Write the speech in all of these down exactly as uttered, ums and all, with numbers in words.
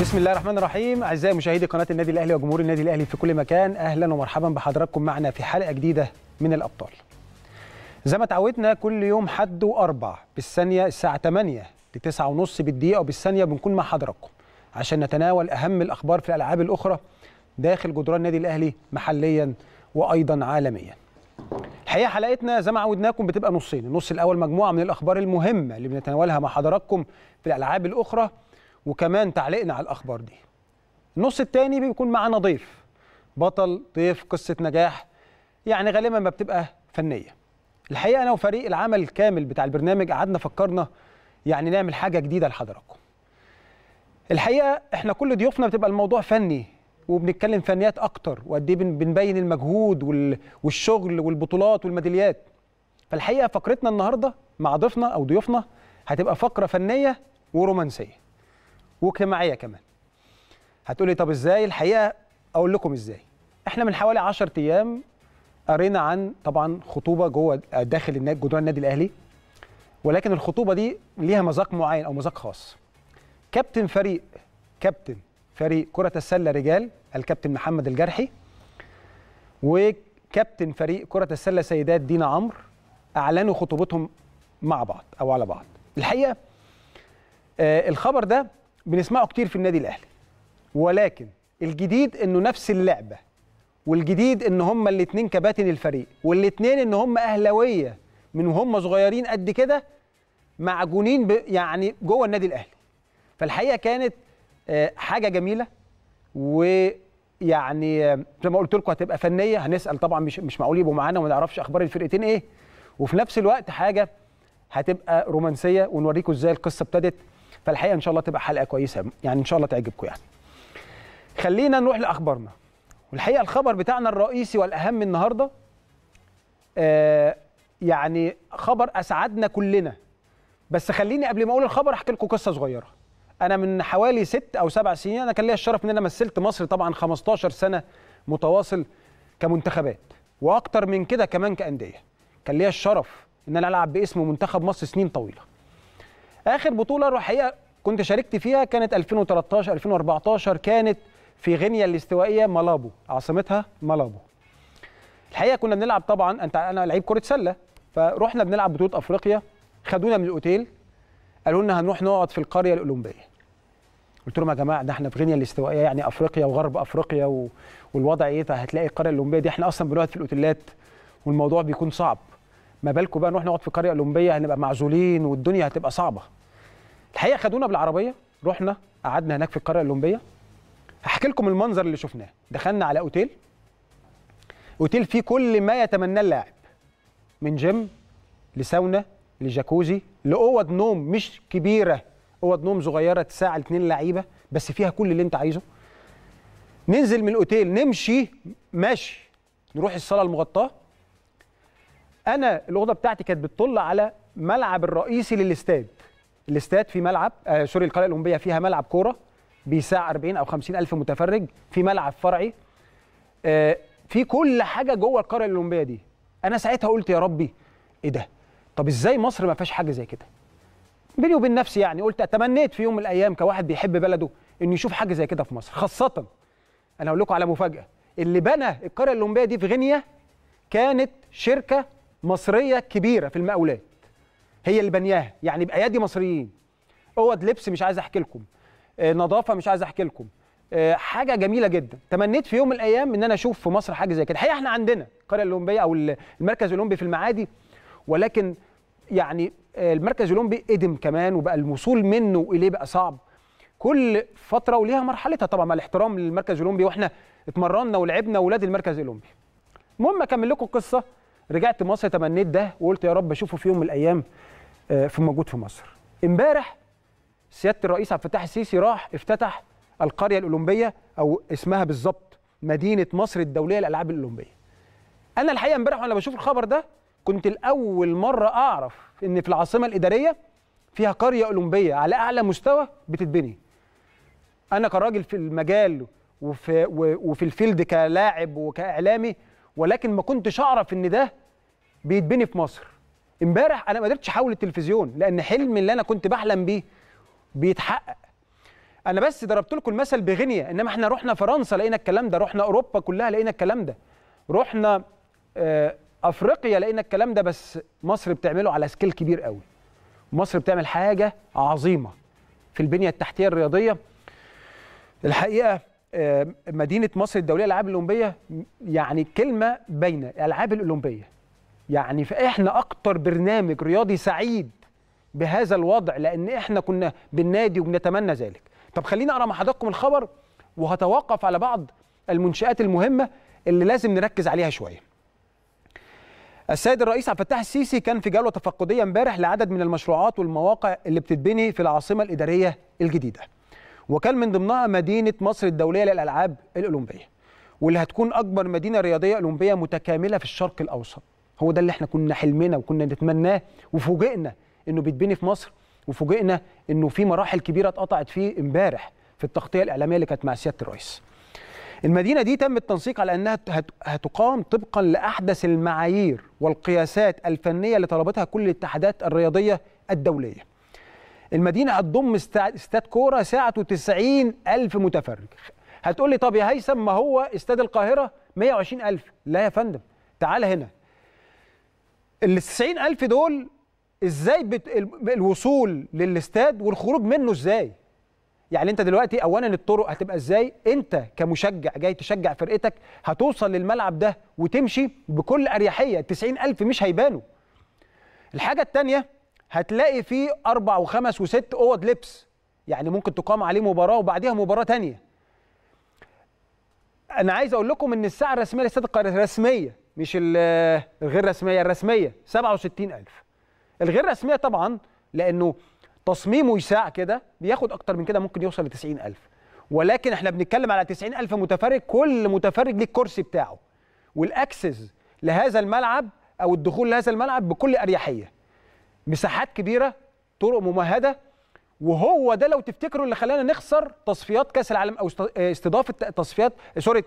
بسم الله الرحمن الرحيم. اعزائي مشاهدي قناه النادي الاهلي وجمهور النادي الاهلي في كل مكان، اهلا ومرحبا بحضراتكم معنا في حلقه جديده من الابطال. زي ما تعودنا كل يوم حد واربع بالثانيه الساعه ثمانية لتسعة ونص بالدقيقه وبالثانيه بنكون مع حضراتكم عشان نتناول اهم الاخبار في الالعاب الاخرى داخل جدران النادي الاهلي محليا وايضا عالميا. الحقيقه حلقتنا زي ما عودناكم بتبقى نصين، النص الاول مجموعه من الاخبار المهمه اللي بنتناولها مع حضراتكم في الالعاب الاخرى وكمان تعليقنا على الأخبار دي. النص التاني بيكون معنا ضيف بطل، ضيف قصة نجاح يعني غالبا ما بتبقى فنية. الحقيقة أنا وفريق العمل الكامل بتاع البرنامج قعدنا فكرنا يعني نعمل حاجة جديدة لحضراتكم. الحقيقة احنا كل ضيوفنا بتبقى الموضوع فني وبنتكلم فنيات أكتر وقد إيه بنبين المجهود والشغل والبطولات والميداليات. فالحقيقة فقرتنا النهاردة مع ضيفنا أو ضيوفنا هتبقى فقرة فنية ورومانسية واجتماعيه كمان. هتقولي طب ازاي؟ الحقيقه اقول لكم ازاي. احنا من حوالي عشرة ايام قرينا عن طبعا خطوبه جوه داخل النادي جدران النادي الاهلي، ولكن الخطوبه دي ليها مذاق معين او مذاق خاص. كابتن فريق كابتن فريق كره السله رجال الكابتن محمد الجارحي، وكابتن فريق كره السله سيدات دينا عمرو، اعلنوا خطوبتهم مع بعض او على بعض. الحقيقه آه الخبر ده بنسمعه كتير في النادي الاهلي، ولكن الجديد انه نفس اللعبه، والجديد ان هما الاثنين كباتن الفريق، والاثنين ان هما اهلاويه من وهم صغيرين قد كده معجونين يعني جوه النادي الاهلي. فالحقيقه كانت حاجه جميله، ويعني زي ما قلت لكم هتبقى فنيه، هنسال طبعا مش مش معقول يبقوا معانا وما نعرفش اخبار الفرقتين ايه، وفي نفس الوقت حاجه هتبقى رومانسيه ونوريكم ازاي القصه ابتدت. فالحقيقه ان شاء الله تبقى حلقه كويسه يعني، ان شاء الله تعجبكم يعني. خلينا نروح لاخبارنا، والحقيقه الخبر بتاعنا الرئيسي والاهم النهارده آه يعني خبر اسعدنا كلنا، بس خليني قبل ما اقول الخبر احكي لكم قصه صغيره. انا من حوالي ست او سبع سنين انا كان ليا الشرف ان انا مثلت مصر طبعا خمستاشر سنة متواصل كمنتخبات، واكتر من كده كمان كانديه. كان ليا الشرف ان انا العب باسم منتخب مصر سنين طويله. آخر بطولة الحقيقة كنت شاركت فيها كانت ألفين وتلتاشر ألفين وأربعتاشر، كانت في غينيا الاستوائية مالابو، عاصمتها مالابو. الحقيقة كنا بنلعب طبعا، أنت أنا لعيب كرة سلة، فروحنا بنلعب بطولة أفريقيا، خدونا من الأوتيل قالوا لنا هنروح نقعد في القرية الأولمبية. قلت لهم يا جماعة ده احنا في غينيا الاستوائية يعني أفريقيا وغرب أفريقيا و... والوضع إيه، فهتلاقي القرية الأولمبية دي احنا أصلا بنقعد في الأوتيلات والموضوع بيكون صعب، ما بالكم بقى نروح نقعد في قرية أولمبية، هنبقى معزولين والدنيا هتبقى صعبة. الحقيقة خدونا بالعربية، رحنا قعدنا هناك في القرية الأولمبية. هحكي لكم المنظر اللي شفناه. دخلنا على أوتيل، أوتيل فيه كل ما يتمناه اللاعب، من جيم لساونا لجاكوزي لأوض نوم مش كبيرة، أوض نوم صغيرة تساعة لاتنين لعيبة بس فيها كل اللي أنت عايزه. ننزل من الأوتيل نمشي ماشي نروح الصالة المغطاة. أنا الأوضة بتاعتي كانت بتطل على ملعب الرئيسي للاستاد. الاستاد في ملعب آه سوري القلعة الأولمبية فيها ملعب كورة بيساع أربعين أو خمسين ألف متفرج، في ملعب فرعي، آه في كل حاجة جوه القلعة الأولمبية دي. أنا ساعتها قلت يا ربي إيه ده؟ طب إزاي مصر ما فيهاش حاجة زي كده؟ بيني وبين نفسي يعني قلت أتمنيت في يوم من الأيام كواحد بيحب بلده إنه يشوف حاجة زي كده في مصر، خاصة أنا هقول لكم على مفاجأة، اللي بنى القلعة الأولمبية دي في غينيا كانت شركة مصرية كبيرة في المقاولات، هي اللي بنياها يعني بأيادي مصريين. أوض لبس مش عايز أحكي لكم، آه نظافة مش عايز أحكي لكم، آه حاجة جميلة جدا. تمنيت في يوم من الأيام إن أنا أشوف في مصر حاجة زي كده. الحقيقة إحنا عندنا القرية الأولمبية أو المركز الأولمبي في المعادي، ولكن يعني آه المركز الأولمبي قدم كمان وبقى الوصول منه إليه بقى صعب. كل فترة وليها مرحلتها طبعا، مع الاحترام للمركز الأولمبي، وإحنا اتمرنا ولعبنا ولاد المركز الأولمبي. المهم أكمل لكم القصة. رجعت مصر تمنيت ده وقلت يا رب اشوفه في يوم من الايام في موجود في مصر. امبارح سياده الرئيس عبد الفتاح السيسي راح افتتح القريه الاولمبيه، او اسمها بالظبط مدينه مصر الدوليه للألعاب الاولمبيه. انا الحقيقه امبارح وانا بشوف الخبر ده كنت لاول مره اعرف ان في العاصمه الاداريه فيها قريه اولمبيه على اعلى مستوى بتتبني. انا كراجل في المجال وفي وفي الفيلد كلاعب وكاعلامي، ولكن ما كنتش اعرف ان ده بيتبني في مصر. امبارح انا ما قدرتش احول التلفزيون لان حلمي اللي انا كنت بحلم بيه بيتحقق. انا بس ضربت لكم المثل بغينيا، انما احنا رحنا فرنسا لقينا الكلام ده، رحنا اوروبا كلها لقينا الكلام ده، رحنا افريقيا لقينا الكلام ده، بس مصر بتعمله على سكيل كبير قوي. مصر بتعمل حاجه عظيمه في البنيه التحتيه الرياضيه. الحقيقه مدينه مصر الدوليه للألعاب الأولمبيه يعني كلمه بين الألعاب الأولمبيه، يعني فاحنا اكتر برنامج رياضي سعيد بهذا الوضع، لان احنا كنا بالنادي وبنتمنى ذلك. طب خلينا اقرا مع حضراتكم الخبر، وهتوقف على بعض المنشآت المهمه اللي لازم نركز عليها شويه. السيد الرئيس عبد الفتاح السيسي كان في جوله تفقديه امبارح لعدد من المشروعات والمواقع اللي بتتبني في العاصمه الاداريه الجديده، وكان من ضمنها مدينه مصر الدوليه للألعاب الأولمبيه، واللي هتكون اكبر مدينه رياضيه أولمبيه متكامله في الشرق الاوسط. هو ده اللي احنا كنا حلمنا وكنا نتمناه، وفوجئنا انه بيتبني في مصر، وفوجئنا انه في مراحل كبيره اتقطعت فيه امبارح في التغطيه الاعلاميه اللي كانت مع سياده الرئيس. المدينه دي تم التنسيق على انها هتقام طبقا لاحدث المعايير والقياسات الفنيه اللي طلبتها كل الاتحادات الرياضيه الدوليه. المدينه هتضم استاد كوره ساعته تسعين ألف متفرج. هتقول لي طب يا هيثم ما هو استاد القاهره مئة وعشرين ألف، لا يا فندم، تعال هنا. ال تسعين ألف دول ازاي بت... الوصول للاستاد والخروج منه ازاي؟ يعني انت دلوقتي اولا الطرق هتبقى ازاي؟ انت كمشجع جاي تشجع فرقتك هتوصل للملعب ده وتمشي بكل اريحيه، تسعين ألف مش هيبانوا. الحاجه الثانيه هتلاقي فيه اربع وخمس وست اوض لبس، يعني ممكن تقام عليه مباراه وبعديها مباراه ثانيه. انا عايز اقول لكم ان الساعه الرسميه للاستاد القاهره، رسميه مش الغير رسميه، الرسميه سبعة وستين ألف. الغير رسميه طبعا لانه تصميمه يساع كده بياخد اكتر من كده، ممكن يوصل ل تسعين ألف، ولكن احنا بنتكلم على تسعين ألف متفرج، كل متفرج ليه الكرسي بتاعه والاكسس لهذا الملعب او الدخول لهذا الملعب بكل اريحيه. مساحات كبيره، طرق ممهده، وهو ده لو تفتكروا اللي خلانا نخسر تصفيات كاس العالم او استضافه تصفيات سوري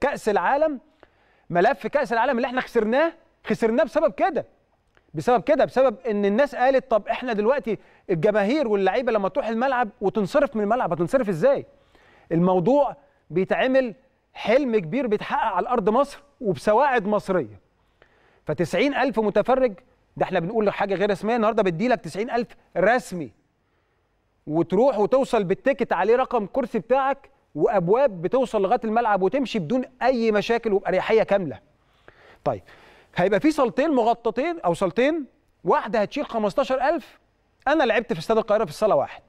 كاس العالم، ملف كاس العالم اللي احنا خسرناه خسرناه بسبب كده بسبب كده بسبب ان الناس قالت طب احنا دلوقتي الجماهير واللعيبه لما تروح الملعب وتنصرف من الملعب هتنصرف ازاي؟ الموضوع بيتعمل حلم كبير بيتحقق على ارض مصر وبسواعد مصريه. ف تسعين ألف متفرج، ده احنا بنقول حاجه غير رسميه، النهارده بتديلك تسعين ألف رسمي، وتروح وتوصل بالتيكت عليه رقم كرسي بتاعك وابواب بتوصل لغايه الملعب وتمشي بدون اي مشاكل وباريحيه كامله. طيب هيبقى في صالتين مغطتين او صالتين، واحده هتشيل خمستاشر ألف. انا لعبت في استاد القاهره في صاله واحد،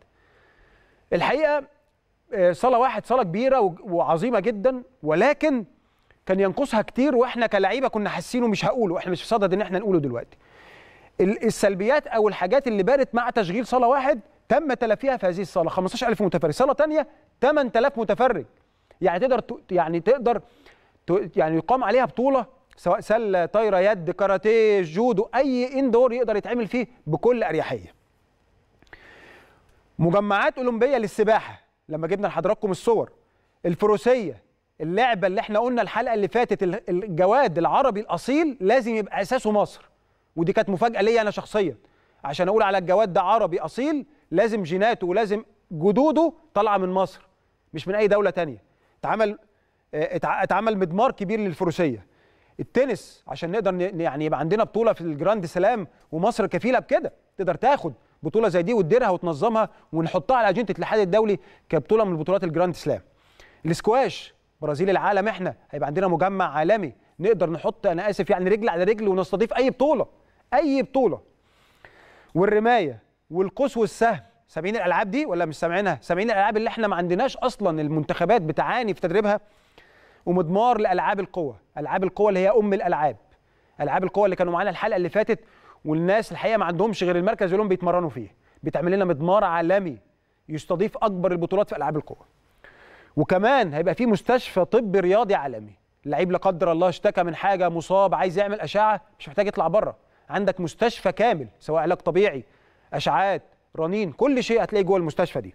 الحقيقه صاله واحد صاله كبيره وعظيمه جدا، ولكن كان ينقصها كتير، واحنا كلاعيبه كنا حاسينه، مش هقوله، احنا مش في صدد ان احنا نقوله دلوقتي. السلبيات او الحاجات اللي بانت مع تشغيل صاله واحد تم تلافيها في هذه الصاله، خمستاشر ألف متفرج. صاله ثانيه ثمانية آلاف متفرج، يعني تقدر يعني تقدر يعني يقام عليها بطوله سواء سله، طايره، يد، كاراتيه، جودو، اي اندور يقدر يتعمل فيه بكل اريحيه. مجمعات اولمبيه للسباحه، لما جبنا لحضراتكم الصور، الفروسيه، اللعبه اللي احنا قلنا الحلقه اللي فاتت الجواد العربي الاصيل لازم يبقى اساسه مصر، ودي كانت مفاجاه ليا انا شخصيا، عشان اقول على الجواد ده عربي اصيل لازم جيناته ولازم جدوده طالعه من مصر مش من اي دوله ثانيه. اتعمل اتعمل مضمار كبير للفروسيه. التنس عشان نقدر يعني يبقى عندنا بطوله في الجراند سلام، ومصر كفيله بكده، تقدر تاخد بطوله زي دي وتديرها وتنظمها ونحطها على اجنده الاتحاد الدولي كبطوله من بطولات الجراند سلام. الاسكواش، برازيل العالم، احنا هيبقى عندنا مجمع عالمي نقدر نحط، انا اسف يعني، رجل على رجل ونستضيف اي بطوله اي بطوله. والرمايه والقوس والسهم، سامعين الالعاب دي ولا مش سامعينها؟ سامعين الالعاب اللي احنا ما عندناش اصلا، المنتخبات بتعاني في تدريبها. ومضمار لالعاب القوى، العاب القوى اللي هي ام الالعاب، العاب القوى اللي كانوا معانا الحلقه اللي فاتت والناس الحقيقه ما عندهمش غير المركز اللي هم بيتمرنوا فيه، بتعمل لنا مضمار عالمي يستضيف اكبر البطولات في العاب القوى. وكمان هيبقى في مستشفى طب رياضي عالمي، اللعيب لا قدر الله اشتكى من حاجه، مصاب، عايز يعمل اشعه، مش محتاج يطلع بره، عندك مستشفى كامل سواء علاج طبيعي، اشعات، رنين، كل شيء هتلاقيه جوه المستشفى دي.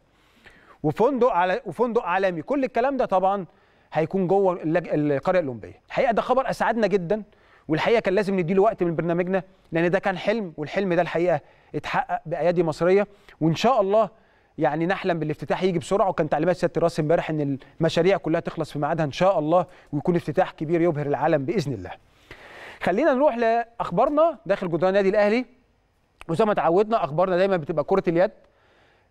وفندق على وفندق عالمي، كل الكلام ده طبعا هيكون جوه القريه الاولمبيه. الحقيقه ده خبر اسعدنا جدا، والحقيقه كان لازم نديله وقت من برنامجنا، لان ده كان حلم، والحلم ده الحقيقه اتحقق بايادي مصريه، وان شاء الله يعني نحلم بالافتتاح يجي بسرعه، وكان تعليمات سياده الرئيس امبارح ان المشاريع كلها تخلص في ميعادها ان شاء الله، ويكون افتتاح كبير يبهر العالم باذن الله. خلينا نروح لاخبارنا داخل جدران النادي الاهلي، وزي ما تعودنا اخبارنا دايما بتبقى كره اليد.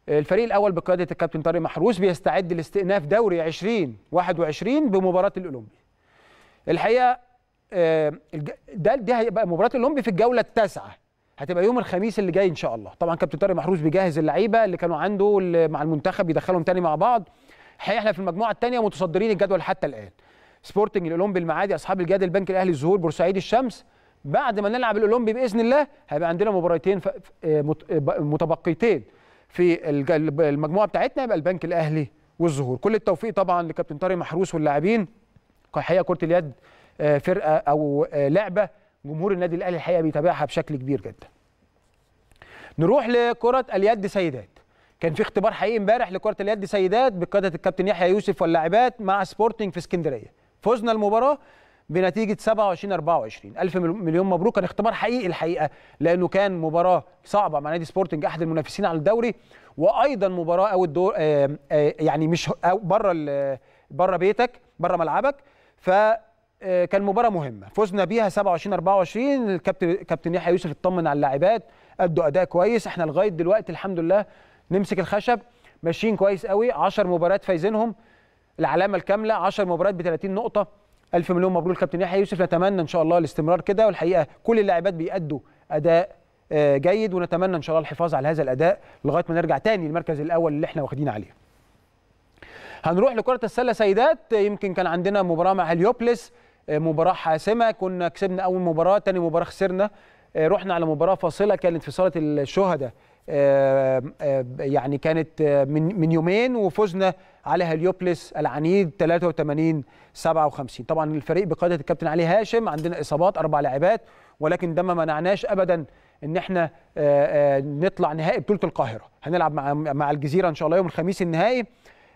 الفريق الاول بقياده الكابتن طارق محروس بيستعد لاستئناف دوري ألفين وواحد وعشرين بمباراه الاولمبي. الحقيقه ده دي هيبقى مباراه الاولمبي في الجوله التاسعه، هتبقى يوم الخميس اللي جاي ان شاء الله. طبعا كابتن طارق محروس بيجهز اللعيبه اللي كانوا عنده مع المنتخب يدخلهم تاني مع بعض. الحقيقه احنا في المجموعه الثانيه متصدرين الجدول حتى الان، سبورتنج، الاولمبي، المعادي، اصحاب الجاد، البنك الاهلي، الزهور، بورسعيد، الشمس. بعد ما نلعب الاولمبي باذن الله هيبقى عندنا مباراتين متبقيتين في المجموعه بتاعتنا، يبقى البنك الاهلي والزهور. كل التوفيق طبعا لكابتن طارق محروس واللاعبين. الحقيقه كره اليد فرقه او لعبه جمهور النادي الاهلي الحقيقه بيتابعها بشكل كبير جدا. نروح لكره اليد سيدات. كان في اختبار حقيقي امبارح لكره اليد سيدات بقياده الكابتن يحيى يوسف واللاعبات مع سبورتنج في اسكندريه. فزنا المباراه بنتيجه سبعة وعشرين أربعة وعشرين. ألف مليون مبروك. كان اختبار حقيقي الحقيقه، لانه كان مباراه صعبه مع نادي سبورتنج احد المنافسين على الدوري، وايضا مباراه او الدور آآ آآ يعني مش بره بره بيتك، بره ملعبك، ف كان مباراة مهمة، فزنا بيها سبعة وعشرين أربعة وعشرين، الكابتن كابتن يحيى يوسف اطمن على اللاعبات، أدوا أداء كويس، احنا لغاية دلوقتي الحمد لله نمسك الخشب، ماشيين كويس قوي، عشر مباريات فايزينهم، العلامة الكاملة، عشر مباريات ب ثلاثين نقطة، ألف مليون مبروك كابتن يحيى يوسف، نتمنى إن شاء الله الاستمرار كده، والحقيقة كل اللاعبات بيأدوا أداء جيد، ونتمنى إن شاء الله الحفاظ على هذا الأداء لغاية ما نرجع تاني للمركز الأول اللي احنا واخدين عليه. هنروح لكرة السلة سيدات. يمكن كان عندنا مباراة مع هليوبلس، مباراة حاسمة، كنا كسبنا أول مباراة، تاني مباراة خسرنا، رحنا على مباراة فاصلة كانت في صالة الشهداء يعني كانت من من يومين، وفزنا على هليوبلس العنيد ثلاثة وثمانين سبعة وخمسين. طبعا الفريق بقيادة الكابتن علي هاشم، عندنا إصابات أربع لاعبات، ولكن ده ما منعناش أبدا إن إحنا نطلع نهائي بطولة القاهرة. هنلعب مع مع الجزيرة إن شاء الله يوم الخميس النهائي،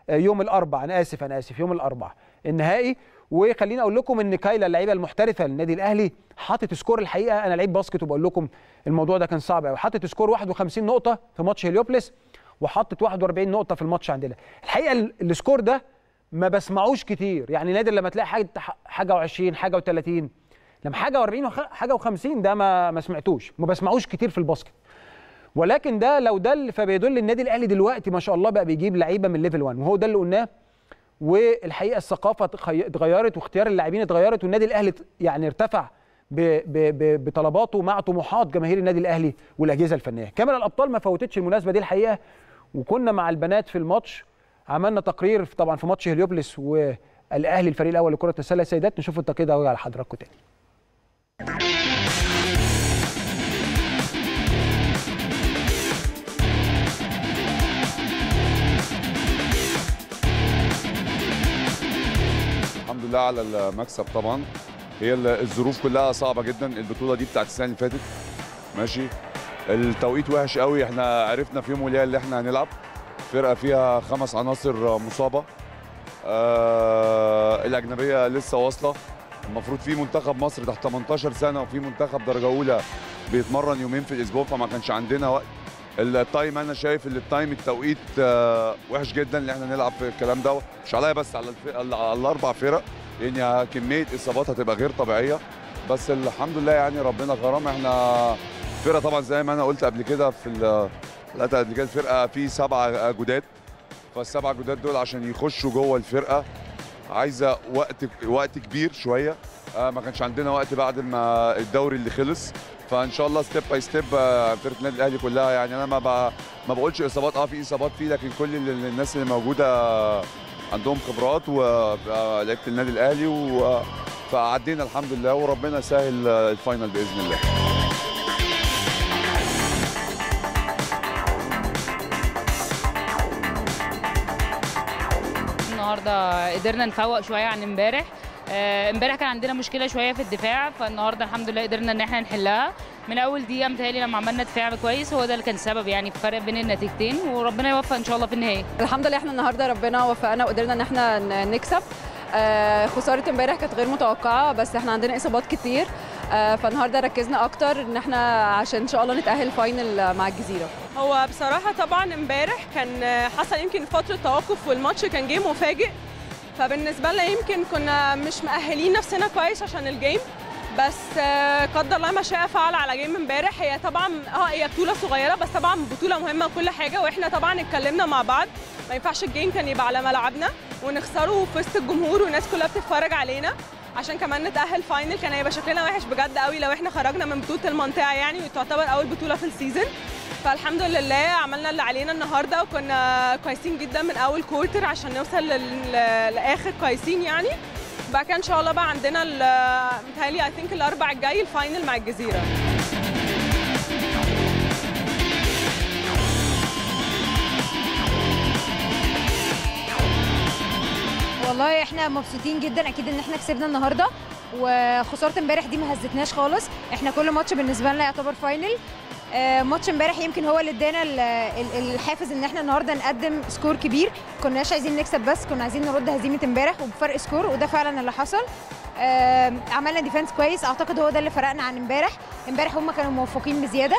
يوم الأربعاء، أنا آسف أنا آسف يوم الأربعاء النهائي. وخليني اقول لكم ان كايلا اللعيبه المحترفه للنادي الاهلي حاطت سكور، الحقيقه انا لعيب باسكت وبقول لكم الموضوع ده كان صعب قوي، حاطت سكور واحد وخمسين نقطه في ماتش هليوبلس، وحطت واحد وأربعين نقطه في الماتش عندنا. الحقيقه السكور ده ما بسمعوش كتير، يعني نادر لما تلاقي حاجه حاجه وعشرين حاجه وثلاثين، لما حاجه وأربعين حاجه وخمسين ده ما ما سمعتوش، ما بسمعوش كتير في الباسكت، ولكن ده لو ده فبيدل النادي الاهلي دلوقتي ما شاء الله بقى بيجيب لعيبه من ليفل واحد، وهو ده اللي قلناه. والحقيقه الثقافه اتغيرت، واختيار اللاعبين اتغيرت، والنادي الاهلي يعني ارتفع بطلباته مع طموحات جماهير النادي الاهلي والاجهزه الفنيه. كاميرا الابطال ما فوتتش المناسبه دي الحقيقه، وكنا مع البنات في الماتش، عملنا تقرير طبعا في ماتش هليوبلس والاهلي الفريق الاول لكره السله السيدات. نشوف التقرير ده على حضراتكم تاني. الحمد لله على المكسب. طبعا هي الظروف كلها صعبه جدا، البطوله دي بتاعت السنه اللي فاتت ماشي، التوقيت وحش قوي، احنا عرفنا في يوم وليله اللي احنا هنلعب، فرقه فيها خمس عناصر مصابه، آه الاجنبيه لسه واصله، المفروض في منتخب مصر تحت ثمانية عشر سنه، وفي منتخب درجه اولى بيتمرن يومين في الاسبوع، فما كانش عندنا وقت. التايم انا شايف ان التايم التوقيت وحش جدا اللي احنا نلعب في الكلام ده، مش عليا بس على الاربع فرق، يعني كميه اصابات هتبقى غير طبيعيه، بس الحمد لله يعني ربنا كرم. احنا فرقه طبعا زي ما انا قلت قبل كده في حلقات قبل كده، الفرقه في سبعه جداد، فالسبعه جداد دول عشان يخشوا جوه الفرقه عايزه وقت وقت كبير شويه، ما كانش عندنا وقت بعد ما الدوري اللي خلص، فان شاء الله ستيب باي ستيب فرقه النادي الاهلي كلها، يعني انا ما بقى ما بقولش اصابات، اه في اصابات فيه، لكن كل الناس اللي موجوده عندهم خبرات ولعيبه النادي الاهلي و... فعدينا الحمد لله، وربنا يسهل الفاينل باذن الله. النهارده قدرنا نفوق شويه عن امبارح، امبارح كان عندنا مشكله شويه في الدفاع، فالنهارده الحمد لله قدرنا ان احنا نحلها من اول دقيقه، متهيألي لما عملنا دفاع كويس هو ده اللي كان سبب يعني في الفرق بين النتيجتين، وربنا يوفق ان شاء الله في النهايه. الحمد لله احنا النهارده ربنا وفقنا وقدرنا ان احنا نكسب. خساره امبارح كانت غير متوقعه، بس احنا عندنا اصابات كتير، فالنهارده ركزنا اكتر ان احنا عشان ان شاء الله نتاهل فاينل مع الجزيره. هو بصراحه طبعا امبارح كان حصل يمكن فتره توقف والماتش كان جيم مفاجئ، فبالنسبه لنا يمكن كنا مش مؤهلين نفسنا كويس عشان الجيم، بس قدر الله ما شاء فعل على جيم امبارح. هي طبعا اه هي بطوله صغيره بس طبعا بطوله مهمه وكل حاجه، واحنا طبعا اتكلمنا مع بعض ما ينفعش الجيم كان يبقى على ملعبنا ونخسره في وسط الجمهور والناس كلها بتتفرج علينا عشان كمان نتاهل فاينل. كان هيبقى شكلنا وحش بجد قوي لو احنا خرجنا من بطوله المنطقه يعني، وتعتبر اول بطوله في السيزون. فالحمد لله عملنا اللي علينا النهارده وكنا كويسين جدا من اول كوارتر عشان نوصل لاخر كويسين يعني. بعد كده ان شاء الله بقى عندنا متهيألي اي ثينك الاربع الجاي الفاينل مع الجزيره. والله احنا مبسوطين جدا اكيد ان احنا كسبنا النهارده، وخساره امبارح دي ما هزتناش خالص. احنا كل ماتش بالنسبه لنا يعتبر فاينل. ماتش امبارح يمكن هو اللي ادانا الحافز ان احنا النهارده نقدم سكور كبير، كناش عايزين نكسب بس كنا عايزين نرد هزيمه امبارح وبفرق سكور، وده فعلا اللي حصل. عملنا ديفنس كويس، اعتقد هو ده اللي فرقنا عن امبارح. امبارح هم كانوا موفقين بزياده،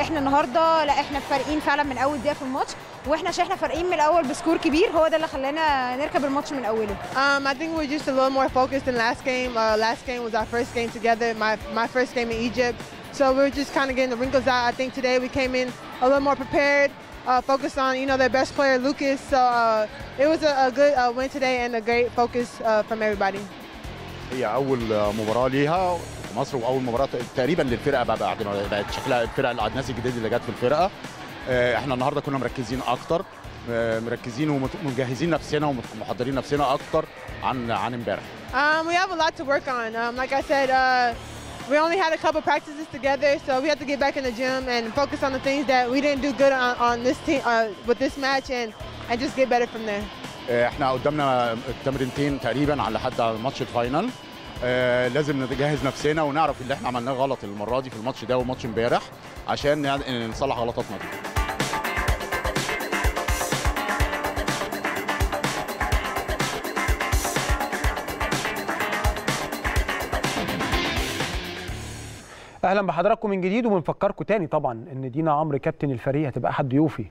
احنا النهارده لا احنا فارقين فعلا من اول دقيقه في الماتش، واحنا عشان احنا فارقين من الاول بسكور كبير هو ده اللي خلانا نركب الماتش من اوله. Um I think we're just a little more focused than last game. Uh, last game was our first game together, my my first game in Egypt. So we're just kind of getting the wrinkles out. I think today we came in a little more prepared, uh, focused on you know their best player Lucas. So uh, it was a, a good uh, win today and a great focus uh, from everybody. هي أول مباراة ليها مصر وأول مباراة تقريبا للفرقة بعد ما بقت شكلها الفرقة الناس الجديدة اللي جت في الفرقة. إحنا النهاردة كنا مركزين أكتر، مركزين ومجهزين نفسنا ومحضرين نفسنا أكتر عن عن امبارح. Um, we have a lot to work on. Um, like I said. Uh, We only had a couple practices together, so we had to get back in the gym and focus on the things that we didn't do good on, on this team uh, with this match, and and just get better from there. إحنا قدامنا تمرينتين تقريبا على حد ماتش الفاينل. لازم نجهز نفسنا ونعرف اللي إحنا عملناه غلط المرة دي في الماتش ده وماتش امبارح عشان نصلح غلطاتنا دي. اهلا بحضراتكم من جديد، وبنفكركم تاني طبعا ان دينا عمرو كابتن الفريق هتبقى احد ضيوفي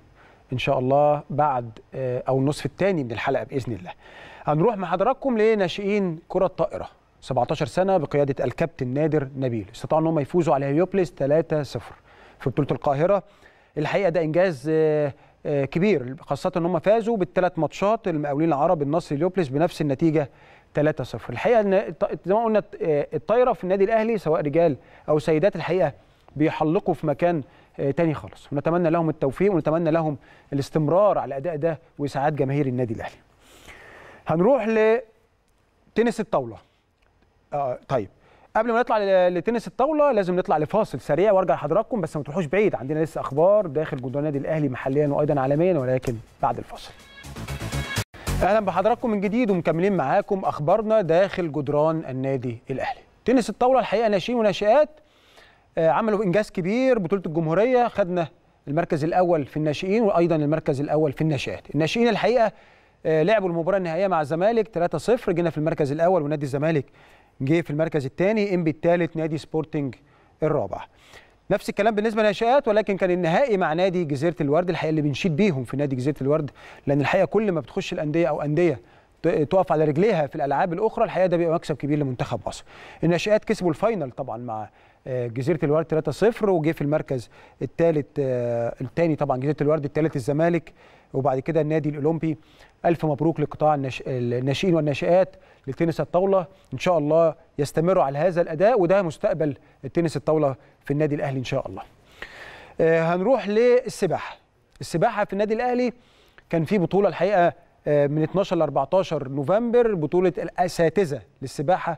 ان شاء الله بعد او النصف الثاني من الحلقه باذن الله. هنروح مع حضراتكم لناشئين كره الطائره سبعتاشر سنه بقياده الكابتن نادر نبيل، استطاعوا ان هم يفوزوا على هيوبلس ثلاثة صفر في بطوله القاهره. الحقيقه ده انجاز كبير، خاصه ان هم فازوا بالثلاث ماتشات المقاولين العرب النصر هيوبلس بنفس النتيجه ثلاثة صفر. الحقيقه ان زي ما قلنا الطايره في النادي الاهلي سواء رجال او سيدات الحقيقه بيحلقوا في مكان تاني خالص، ونتمنى لهم التوفيق ونتمنى لهم الاستمرار على الاداء ده واسعاد جماهير النادي الاهلي. هنروح لتنس الطاوله. آه طيب قبل ما نطلع لتنس الطاوله لازم نطلع لفاصل سريع وارجع لحضراتكم، بس ما تروحوش بعيد، عندنا لسه اخبار داخل جدران النادي الاهلي محليا وايضا عالميا ولكن بعد الفاصل. اهلا بحضراتكم من جديد ومكملين معاكم اخبارنا داخل جدران النادي الاهلي. تنس الطاوله الحقيقه ناشئين وناشئات عملوا انجاز كبير. بطوله الجمهوريه خدنا المركز الاول في الناشئين وايضا المركز الاول في الناشئات. الناشئين الحقيقه لعبوا المباراه النهائيه مع الزمالك ثلاثة صفر، جينا في المركز الاول ونادي الزمالك جه في المركز الثاني، انبي الثالث، نادي سبورتنج الرابع. نفس الكلام بالنسبه للناشئات، ولكن كان النهائي مع نادي جزيره الورد. الحقيقه اللي بنشيد بيهم في نادي جزيره الورد، لان الحقيقه كل ما بتخش الانديه او انديه تقف على رجليها في الالعاب الاخرى الحقيقه ده بيبقى مكسب كبير لمنتخب مصر. الناشئات كسبوا الفاينل طبعا مع جزيره الورد ثلاثة صفر، وجه في المركز الثالث الثاني طبعا جزيره الورد، الثالث الزمالك، وبعد كده النادي الاولمبي. الف مبروك لقطاع الناشئين والناشئات لتنس الطاوله، ان شاء الله يستمروا على هذا الاداء وده مستقبل التنس الطاوله في النادي الاهلي ان شاء الله. هنروح للسباحه. السباحه في النادي الاهلي كان في بطوله الحقيقه من اتناشر ل اربعتاشر نوفمبر، بطوله الاساتذه للسباحه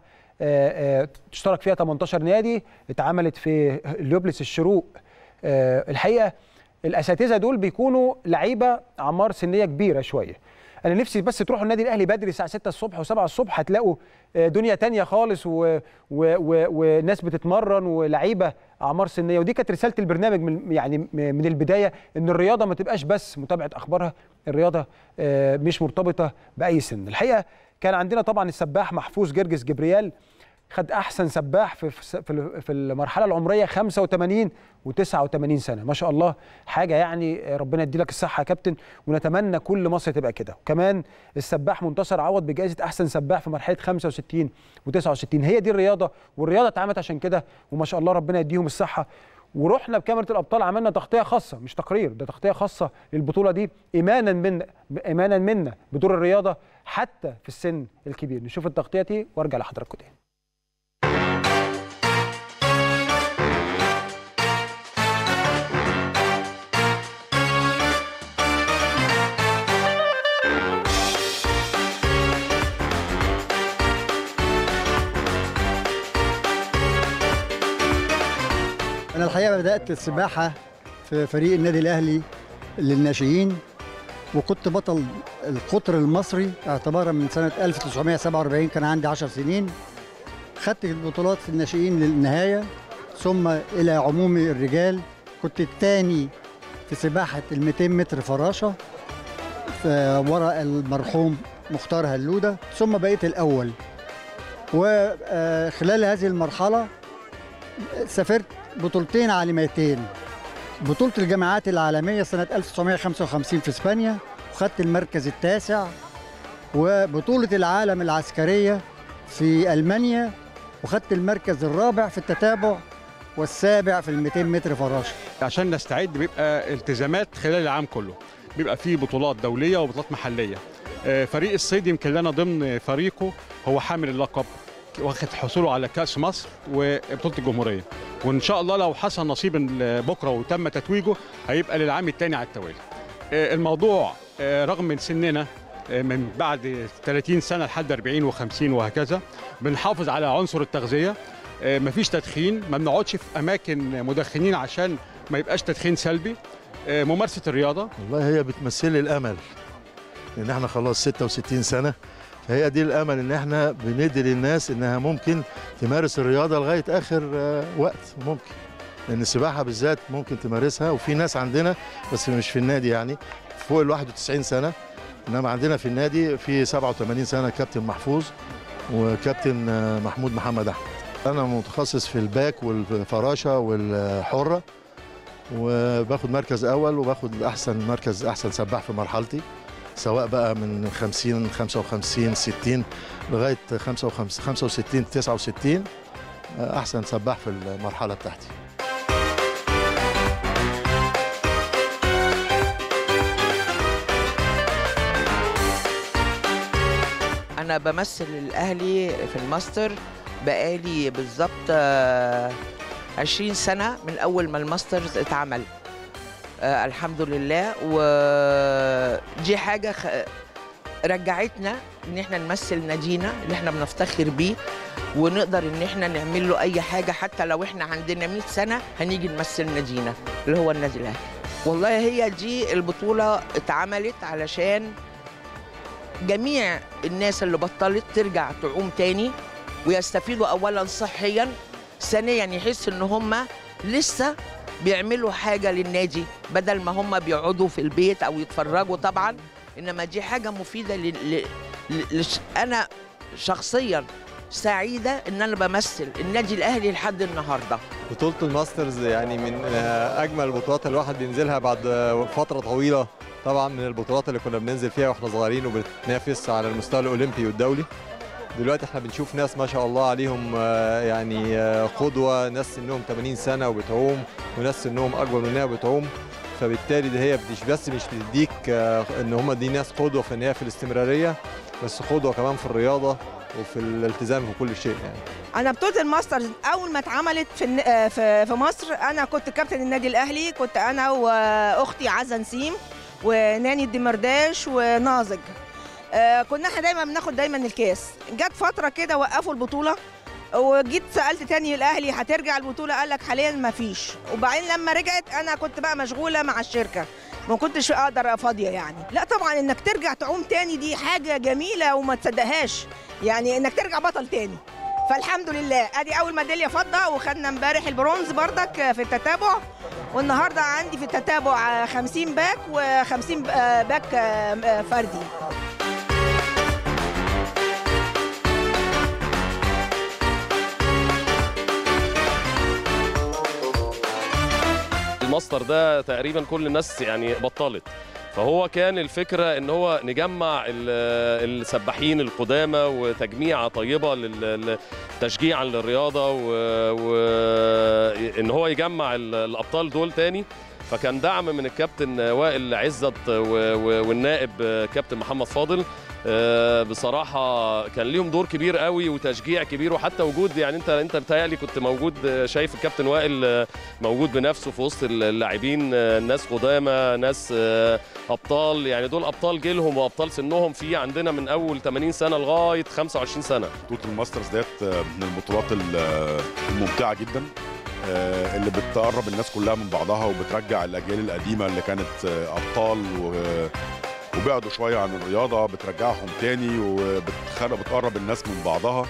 اشترك فيها تمنتاشر نادي، اتعملت في اليوبلس الشروق. الحقيقه الاساتذه دول بيكونوا لعيبه اعمار سنيه كبيره شويه. انا نفسي بس تروحوا النادي الاهلي بدري الساعه ستة الصبح وسبعة الصبح هتلاقوا دنيا تانية خالص وناس بتتمرن ولعيبه اعمار سنيه، ودي كانت رساله البرنامج من يعني من البدايه ان الرياضه ما تبقاش بس متابعه اخبارها، الرياضه مش مرتبطه باي سن. الحقيقه كان عندنا طبعا السباح محفوظ جرجس جبريال خد احسن سباح في في المرحله العمريه خمسة وثمانين وتسعة وثمانين سنه، ما شاء الله حاجه يعني، ربنا يديلك الصحه يا كابتن، ونتمنى كل مصر تبقى كده. وكمان السباح منتصر عوض بجائزه احسن سباح في مرحله خمسة وستين وتسعة وستين. هي دي الرياضه، والرياضه اتعملت عشان كده، وما شاء الله ربنا يديهم الصحه. ورحنا بكاميرا الابطال عملنا تغطيه خاصه، مش تقرير، ده تغطيه خاصه للبطوله دي ايمانا من ايمانا منا بدور الرياضه حتى في السن الكبير. نشوف التغطيه دي وارجع لحضراتكم تاني. أنا الحقيقة بدأت السباحة في فريق النادي الأهلي للناشئين، وكنت بطل القطر المصري اعتبارا من سنة ألف وتسعمائة وسبعة وأربعين، كان عندي عشر سنين. خدت البطولات في الناشئين للنهاية، ثم إلى عمومي الرجال كنت الثاني في سباحة المئتين متر فراشة وراء المرحوم مختار هلودة، ثم بقيت الأول. وخلال هذه المرحلة سافرت بطولتين عالميتين، بطولة الجامعات العالمية سنة ألف وتسعمائة وخمسة وخمسين في إسبانيا وخدت المركز التاسع، وبطولة العالم العسكرية في ألمانيا وخدت المركز الرابع في التتابع والسابع في المئتين متر فراشة. عشان نستعد بيبقى التزامات خلال العام كله، بيبقى فيه بطولات دولية وبطولات محلية. فريق الصيد يمكن لنا ضمن فريقه هو حامل اللقب، واخد حصوله على كأس مصر وبطولة الجمهورية، وإن شاء الله لو حصل نصيب بكرة وتم تتويجه هيبقى للعام الثاني على التوالي. الموضوع رغم من سننا من بعد ثلاثين سنة لحد أربعين وخمسين وهكذا، بنحافظ على عنصر التغذية، مفيش تدخين، ما بنقعدش في أماكن مدخنين عشان ما يبقاش تدخين سلبي، ممارسة الرياضة. والله هي بتمثل الأمل، لأن احنا خلاص ستة وستين سنة، فهي دي الامل ان احنا بندي للناس انها ممكن تمارس الرياضه لغايه اخر وقت ممكن، لان السباحه بالذات ممكن تمارسها، وفي ناس عندنا بس مش في النادي يعني فوق ال واحد وتسعين سنه، انما عندنا في النادي في سبعة وثمانين سنه كابتن محفوظ وكابتن محمود محمد احمد. انا متخصص في الباك والفراشه والحره، وباخد مركز اول وباخد احسن مركز احسن سباح في مرحلتي، سواء بقى من خمسين خمسة وخمسين ستين لغايه خمسة وستين تسعة وستين احسن سباح في المرحله بتاعتي. انا بمثل الاهلي في الماستر بقالي بالظبط عشرين سنه من اول ما الماسترز اتعمل، آه الحمد لله. ودي حاجه خ... رجعتنا ان احنا نمثل نادينا اللي احنا بنفتخر بيه، ونقدر ان احنا نعمل له اي حاجه، حتى لو احنا عندنا مئة سنه هنيجي نمثل نادينا اللي هو النادي الاهلي. والله هي دي البطوله اتعملت علشان جميع الناس اللي بطلت ترجع تعوم تاني ويستفيدوا، اولا صحيا، ثانيا يحس ان هم لسه بيعملوا حاجة للنادي بدل ما هم بيقعدوا في البيت أو يتفرجوا طبعاً، إنما دي حاجة مفيدة ل... ل... ل... أنا شخصياً سعيدة إن أنا بمثل النادي الأهلي لحد النهاردة. بطولة الماسترز يعني من أجمل البطولات الواحد بينزلها بعد فترة طويلة، طبعاً من البطولات اللي كنا بننزل فيها وإحنا صغيرين وبنتنافس على المستوى الأولمبي والدولي. دلوقتي احنا بنشوف ناس ما شاء الله عليهم يعني قدوه، ناس سنهم ثمانين سنه وبتعوم، وناس سنهم اكبر منها وبتعوم، فبالتالي ده هي مش بس مش بتديك ان هم دي ناس قدوه في النهايه في الاستمراريه، بس قدوه كمان في الرياضه وفي الالتزام في كل شيء. يعني انا بطوله الماسترز اول ما اتعملت في في مصر انا كنت كابتن النادي الاهلي، كنت انا واختي عزة نسيم وناني الدمرداش وناظج، كنا احنا دايما بناخد دايما الكاس. جت فتره كده وقفوا البطوله، وجيت سالت تاني الاهلي هترجع البطوله؟ قال لك حاليا ما فيش. وبعدين لما رجعت انا كنت بقى مشغوله مع الشركه، ما كنتش اقدر فاضيه يعني. لا طبعا انك ترجع تعوم تاني دي حاجه جميله وما تصدقهاش، يعني انك ترجع بطل تاني، فالحمد لله. ادي اول ميداليه فضه، وخدنا امبارح البرونز بردك في التتابع، والنهارده عندي في التتابع خمسين باك وخمسين باك فردي. الماستر ده تقريبا كل الناس يعني بطلت، فهو كان الفكرة ان هو نجمع السباحين القدامى وتجميعة طيبة للتشجيع للرياضة، وان هو يجمع الابطال دول تاني. فكان دعم من الكابتن وائل عزت والنائب كابتن محمد فاضل، بصراحة كان ليهم دور كبير قوي وتشجيع كبير، وحتى وجود يعني انت انت بتهيألي كنت موجود، شايف الكابتن وائل موجود بنفسه في وسط اللاعبين، ناس قدامى ناس ابطال، يعني دول ابطال جيلهم وابطال سنهم، في عندنا من اول ثمانين سنة لغاية خمسة وعشرين سنة. بطولة الماسترز ديت من البطولات الممتعة جدا اللي بتقرب الناس كلها من بعضها وبترجع الاجيال القديمه اللي كانت ابطال وبعدوا شويه عن الرياضه، بترجعهم تاني وبتقرب الناس من بعضها.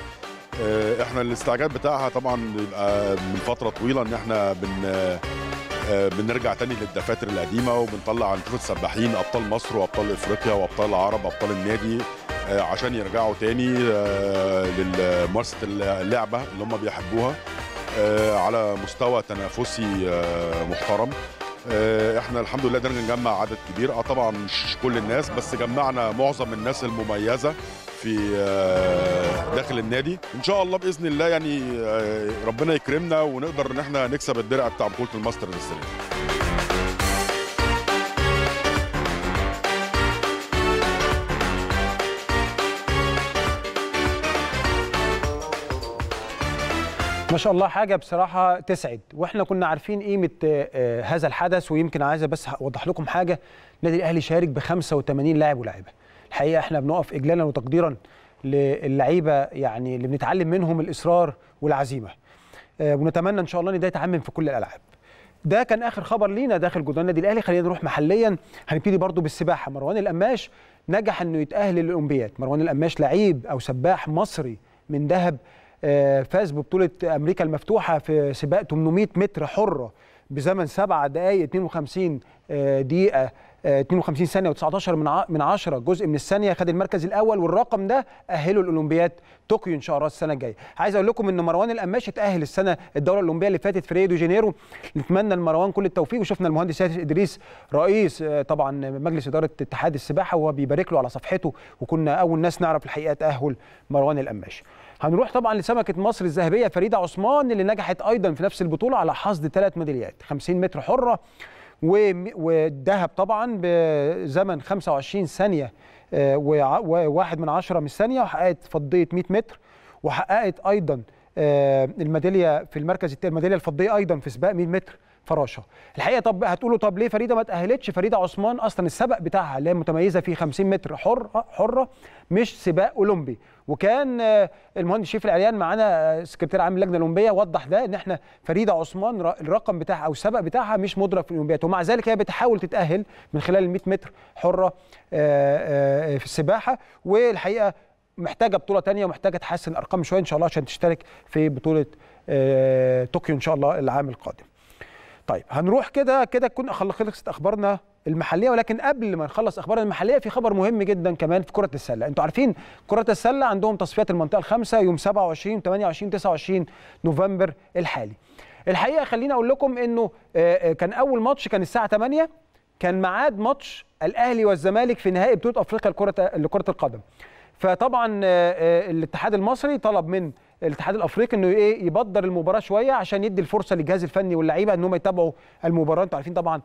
احنا الاستعجاب بتاعها طبعا بيبقى من فتره طويله، ان احنا بن بنرجع تاني للدفاتر القديمه وبنطلع نشوف السباحين ابطال مصر وابطال افريقيا وابطال العرب ابطال النادي عشان يرجعوا تاني لممارسه اللعبه اللي هم بيحبوها على مستوى تنافسي محترم. احنا الحمد لله قدرنا نجمع عدد كبير، اه طبعا مش كل الناس، بس جمعنا معظم الناس المميزه في داخل النادي. ان شاء الله باذن الله يعني ربنا يكرمنا ونقدر ان احنا نكسب الدرع بتاع بطوله الماستر للسنه دي. ما شاء الله حاجه بصراحه تسعد، واحنا كنا عارفين قيمه هذا الحدث. ويمكن عايز بس اوضح لكم حاجه، النادي الاهلي شارك ب خمسة وثمانين لاعب ولاعيبه. الحقيقه احنا بنقف اجلالا وتقديرا للعيبه يعني اللي بنتعلم منهم الاصرار والعزيمه، ونتمنى ان شاء الله ان ده يتعمم في كل الالعاب. ده كان اخر خبر لينا داخل جدران النادي الاهلي. خلينا نروح محليا، هنبتدي برضو بالسباحه. مروان القماش نجح انه يتاهل للاولمبياد. مروان القماش لعيب او سباح مصري من دهب، فاز ببطولة أمريكا المفتوحة في سباق ثمانمائة متر حرة بزمن سبع دقائق اثنين وخمسين دقيقة اثنين وخمسين ثانية وتسعة عشر من عشرة جزء من الثانية، خد المركز الأول، والرقم ده أهله الأولمبياد طوكيو إن شاء الله السنة الجاية. عايز أقول لكم إن مروان القماش اتأهل السنة الدورة الأولمبية اللي فاتت في ريو دي جانيرو. نتمنى لمروان كل التوفيق، وشفنا المهندس أدريس رئيس طبعا مجلس إدارة اتحاد السباحة وهو بيبارك له على صفحته، وكنا أول ناس نعرف الحقيقة تأهل مروان القماش. هنروح طبعا لسمكه مصر الذهبيه فريده عثمان اللي نجحت ايضا في نفس البطوله على حصد ثلاث ميداليات، خمسين متر حره والذهب طبعا بزمن خمسة وعشرين ثانيه وواحد من عشرة من الثانيه، وحققت فضيه مائة متر، وحققت ايضا الميداليه في المركز الثاني، الميداليه الفضيه ايضا في سباق مائة متر فراشه. الحقيقه طب هتقولوا طب ليه فريده ما تاهلتش؟ فريده عثمان اصلا السبق بتاعها اللي هي متميزه فيه خمسين متر حره حره مش سباق اولمبي، وكان المهندس شريف العريان معانا سكرتير عام اللجنه الاولمبيه وضح ده، ان احنا فريده عثمان الرقم بتاعها او السبق بتاعها مش مدرك في الاولمبيات، ومع ذلك هي بتحاول تتاهل من خلال ال مائة متر حره في السباحه. والحقيقه محتاجه بطوله ثانيه ومحتاجه تحسن ارقام شويه ان شاء الله عشان تشترك في بطوله طوكيو ان شاء الله العام القادم. طيب هنروح كده كده كنا خلصت اخبارنا المحليه، ولكن قبل ما نخلص اخبارنا المحليه في خبر مهم جدا كمان في كره السله. انتوا عارفين كره السله عندهم تصفيات المنطقه الخامسه يوم سبعة وعشرين وثمانية وعشرين وتسعة وعشرين نوفمبر الحالي. الحقيقه خليني اقول لكم انه كان اول ماتش كان الساعه ثمانية، كان ميعاد ماتش الاهلي والزمالك في نهائي بطوله افريقيا لكره لكره القدم. فطبعا الاتحاد المصري طلب من الاتحاد الافريقي انه ايه يبدر المباراه شويه عشان يدي الفرصه للجهاز الفني واللعيبه انهم يتابعوا المباراه. انتوا عارفين طبعا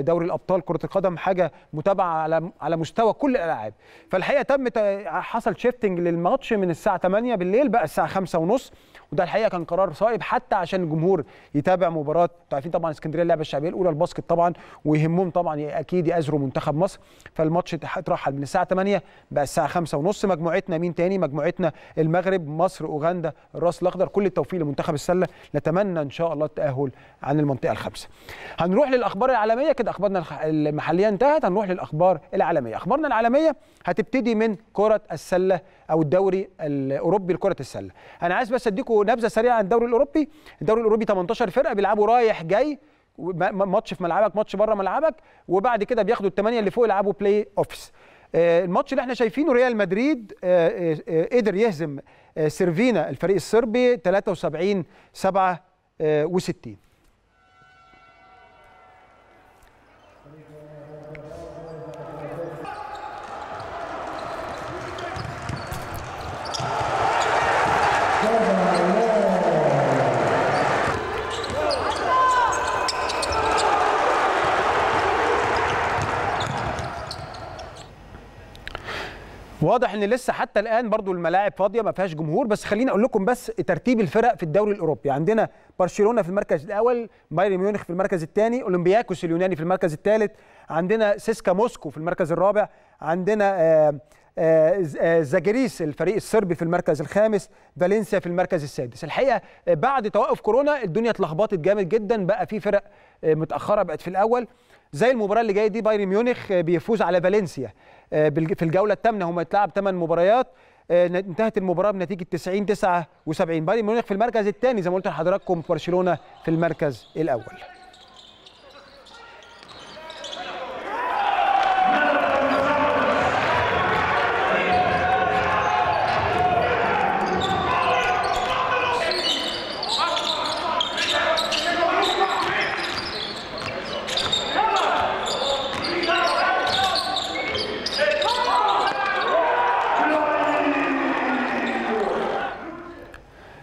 دوري الابطال كره القدم حاجه متابعه على على مستوى كل الالعاب. فالحقيقه تم حصل شيفتنج للماتش من الساعه ثمانية بالليل بقى الساعه خمسة وثلاثين، وده الحقيقه كان قرار صائب حتى عشان الجمهور يتابع مباراه. انتوا عارفين طبعا اسكندريه اللعبه الشعبيه الاولى الباسكت طبعا، ويهمهم طبعا اكيد يأزروا منتخب مصر. فالماتش اترحل من الساعه ثمانية بقى الساعه خمسة وثلاثين. مجموعتنا مين تاني؟ مجموعتنا المغرب، مصر، اوغندا، الراس الاخضر. كل التوفيق لمنتخب السله، نتمنى ان شاء الله التاهل عن المنطقه الخامسه. هنروح للاخبار العالميه، كده اخبارنا المحليه انتهت، هنروح للاخبار العالميه. اخبارنا العالميه هتبتدي من كره السله او الدوري الاوروبي لكره السله. انا عايز بس اديكم نبذه سريعه عن الدوري الاوروبي. الدوري الاوروبي ثمانية عشر فرقه بيلعبوا رايح جاي، ماتش في ملعبك ماتش بره ملعبك، وبعد كده بياخدوا الثمانيه اللي فوق يلعبوا بلاي اوفس. الماتش اللي احنا شايفينه ريال مدريد قدر يهزم سيرفينا الفريق الصربي ثلاثة وسبعين سبعة وستين. واضح ان لسه حتى الان برضو الملاعب فاضيه ما فيهاش جمهور. بس خليني اقول لكم بس ترتيب الفرق في الدوري الاوروبي. عندنا برشلونه في المركز الاول، بايرن ميونخ في المركز الثاني، اولمبياكوس اليوناني في المركز الثالث، عندنا سيسكا موسكو في المركز الرابع، عندنا آآ آآ زاجريس الفريق الصربي في المركز الخامس، فالنسيا في المركز السادس. الحقيقه بعد توقف كورونا الدنيا اتلخبطت جامد جدا، بقى في فرق متاخره بقت في الاول، زي المباراه اللي جايه دي بايرن ميونخ بيفوز على فالنسيا في الجوله الثامنه، هم اتلعب ثمان مباريات، انتهت المباراه بنتيجه تسعين تسعة وسبعين. بايرن ميونخ في المركز الثاني زي ما قلت لحضراتكم، برشلونه في المركز الاول.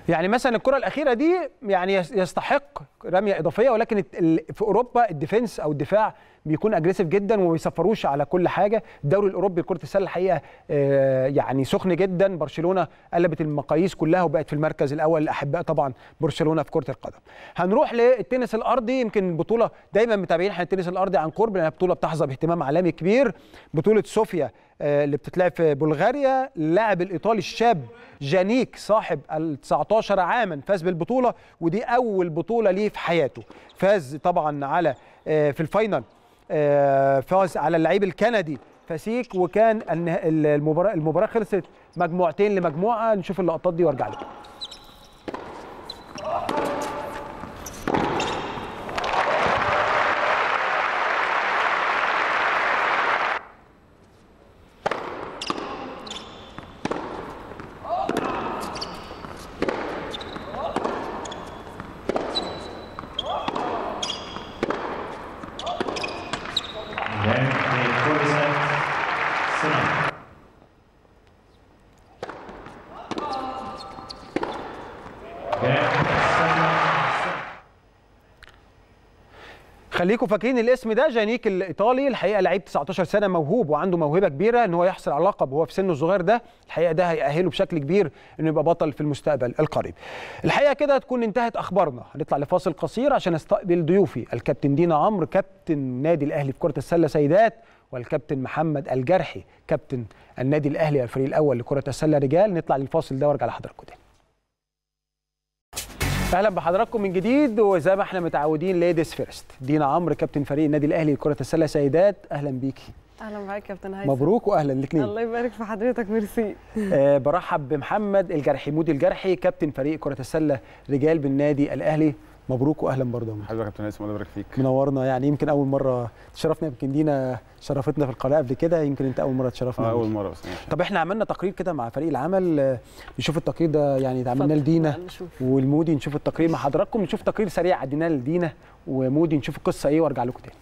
يعني مثلا الكره الاخيره دي يعني يستحق رميه اضافيه، ولكن في اوروبا الديفنس او الدفاع بيكون اجريسيف جدا وما بيصفروش على كل حاجه. الدوري الاوروبي لكره السله الحقيقه يعني سخن جدا، برشلونه قلبت المقاييس كلها وبقت في المركز الاول، الاحباء طبعا برشلونه في كره القدم. هنروح للتنس الارضي، يمكن بطوله دايما متابعين احنا التنس الارضي عن قرب لانها بطوله بتحظى باهتمام عالمي كبير. بطوله صوفيا اللي بتتلعب في بلغاريا، اللاعب الايطالي الشاب جانيك صاحب ال تسعتاشر عاما فاز بالبطوله، ودي اول بطوله ليه في حياته. فاز طبعا على في الفاينل، فاز على اللعيب الكندي فاسيك، وكان المباراه المباراه خلصت مجموعتين لمجموعه. نشوف اللقطات دي وارجع لكم. خليكم فاكرين الاسم ده، جانيك الايطالي الحقيقه لعيب تسعتاشر سنه موهوب، وعنده موهبه كبيره ان هو يحصل على لقب وهو في سنه الصغير ده. الحقيقه ده هيأهله بشكل كبير انه يبقى بطل في المستقبل القريب. الحقيقه كده تكون انتهت اخبارنا، هنطلع لفاصل قصير عشان استقبل ضيوفي الكابتن دينا عمرو كابتن نادي الاهلي في كره السله سيدات، والكابتن محمد الجارحي كابتن النادي الاهلي الفريق الاول لكره السله رجال. نطلع للفاصل ده وارجع لحضراتكم تاني. اهلا بحضراتكم من جديد، وزي ما احنا متعودين ليديز فيرست. دينا عمرو كابتن فريق النادي الاهلي لكره السله سيدات، اهلا بيكي. اهلا بيك كابتن هيثم. مبروك واهلا الاثنين. الله يبارك في حضرتك، ميرسي. أه برحب بمحمد الجرحي مودي الجرحي كابتن فريق كره السله رجال بالنادي الاهلي، مبروك واهلا برضه. حبيبي يا كابتن هيثم، الله يبارك فيك. منورنا، يعني يمكن اول مره تشرفنا، يمكن دينا شرفتنا في القناه قبل كده، يمكن انت اول مره تشرفنا. آه اول مره بس. طب احنا عملنا تقرير كده مع فريق العمل، نشوف التقرير ده، يعني عملناه لدينا والمودي، نشوف التقرير مع حضراتكم، نشوف تقرير سريع عديناه لدينا ومودي، نشوف القصه ايه وارجع لكم تاني.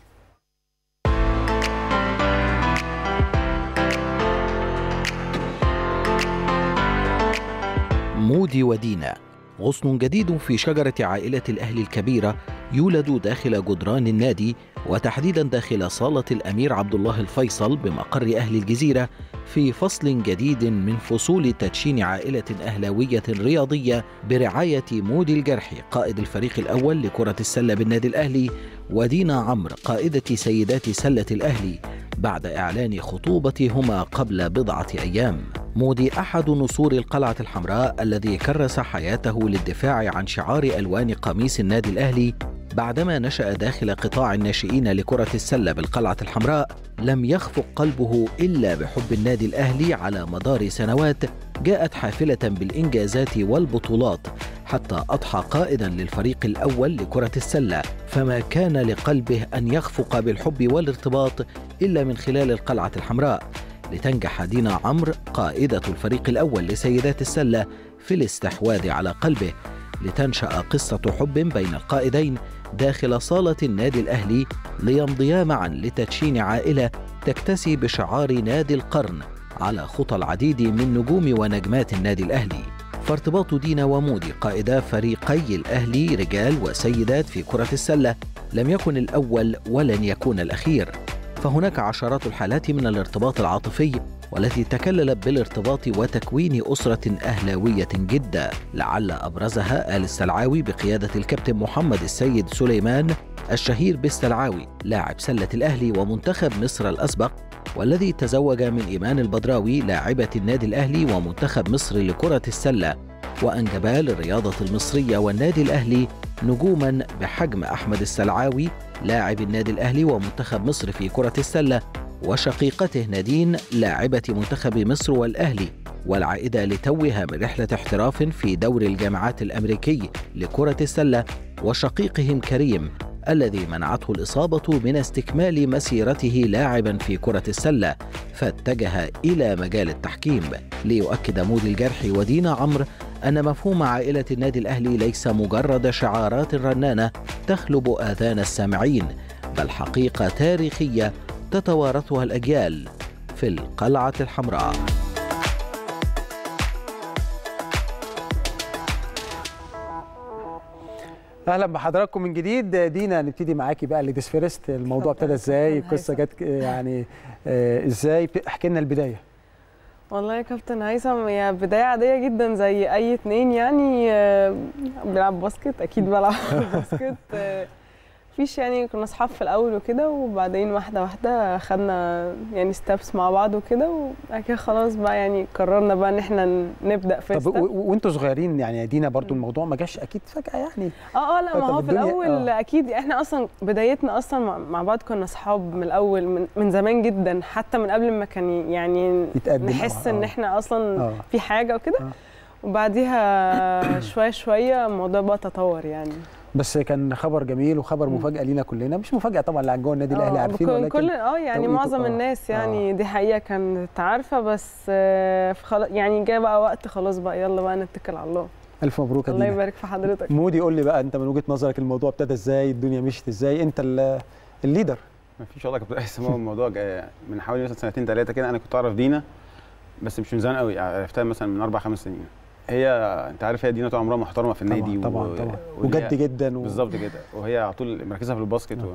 مودي ودينا، غصن جديد في شجرة عائلة الأهلي الكبيرة يولد داخل جدران النادي، وتحديدا داخل صالة الأمير عبد الله الفيصل بمقر أهل الجزيرة، في فصل جديد من فصول تدشين عائلة أهلاوية رياضية برعاية مودي الجرحي قائد الفريق الأول لكرة السلة بالنادي الأهلي، ودينا عمرو قائدة سيدات سلة الأهلي، بعد إعلان خطوبتهما قبل بضعة أيام. مودي أحد نسور القلعة الحمراء الذي كرس حياته للدفاع عن شعار ألوان قميص النادي الأهلي. بعدما نشأ داخل قطاع الناشئين لكرة السلة بالقلعة الحمراء، لم يخفق قلبه إلا بحب النادي الأهلي على مدار سنوات جاءت حافلة بالإنجازات والبطولات، حتى أضحى قائدا للفريق الأول لكرة السلة، فما كان لقلبه أن يخفق بالحب والارتباط إلا من خلال القلعة الحمراء، لتنجح دينا عمرو قائدة الفريق الأول لسيدات السلة في الاستحواذ على قلبه، لتنشأ قصة حب بين القائدين داخل صالة النادي الأهلي، ليمضيا معا لتدشين عائلة تكتسي بشعار نادي القرن على خطى العديد من نجوم ونجمات النادي الأهلي. فارتباط دينا ومودي قائدا فريقي الأهلي رجال وسيدات في كرة السلة لم يكن الأول ولن يكون الأخير، فهناك عشرات الحالات من الارتباط العاطفي والتي تكللت بالارتباط وتكوين أسرة أهلاوية جدا، لعل أبرزها آل السلعاوي بقيادة الكابتن محمد السيد سليمان الشهير بالسلعاوي لاعب سلة الأهلي ومنتخب مصر الأسبق، والذي تزوج من إيمان البدراوي لاعبة النادي الأهلي ومنتخب مصر لكرة السلة، وأنجبا للرياضة المصرية والنادي الأهلي نجوما بحجم أحمد السلعاوي لاعب النادي الأهلي ومنتخب مصر في كرة السلة، وشقيقته نادين لاعبة منتخب مصر والأهلي، والعائدة لتوها من رحلة احتراف في دوري الجامعات الأمريكي لكرة السلة، وشقيقهم كريم الذي منعته الإصابة من استكمال مسيرته لاعبا في كرة السلة فاتجه إلى مجال التحكيم. ليؤكد مودي الجرحي ودينا عمرو أن مفهوم عائلة النادي الأهلي ليس مجرد شعارات رنانة تخلب آذان السامعين، بل حقيقة تاريخية تتوارثها الأجيال في القلعة الحمراء. اهلا بحضراتكم من جديد. دينا نبتدي معاكي بقى اللي ديسفيرست، الموضوع ابتدى ازاي؟ القصه جت يعني ازاي؟ احكي لنا البدايه. والله يا كابتن هيثم هي بدايه عاديه جدا زي اي اتنين، يعني بلعب باسكت، اكيد بلعب باسكت، مفيش يعني كنا اصحاب في الاول وكده، وبعدين واحده واحده خدنا يعني ستابس مع بعض وكده، وبعد كده خلاص بقى يعني قررنا بقى ان احنا نبدا في طب وانتوا صغيرين يعني يا دينا برضو الموضوع ما جاش اكيد فجاه يعني. اه اه لا ما هو في الاول آه. اكيد احنا اصلا بدايتنا اصلا مع بعض كنا اصحاب من الاول، من, من زمان جدا، حتى من قبل ما كان يعني نحس ان احنا اصلا آه. في حاجه وكده آه. وبعديها شويه شويه الموضوع بقى تطور يعني. بس كان خبر جميل وخبر مفاجاه لينا كلنا، مش مفاجاه طبعا اللي جوه النادي الاهلي عارفين، ولكن كل اه يعني معظم آه. الناس يعني آه. دي حقيقه كانت عارفه، بس يعني جاء بقى وقت خلاص بقى يلا بقى نتكل على الله. الف مبروك يا دينا، الله يبارك في حضرتك. مودي قول لي بقى انت من وجهه نظرك الموضوع ابتدى ازاي؟ الدنيا مشت ازاي؟ انت الليدر. مفيش والله يا كابتن احسن، هو الموضوع من حوالي مثلا سنتين ثلاثه كده، انا كنت اعرف دينا بس مش من زمان قوي، عرفتها مثلا من اربع خمس سنين. هي انت عارف هي دينا طول عمرها محترمه في النادي طبعا طبعا و... وجد جدا و... بالظبط كده، وهي على طول مركزها في الباسكت و...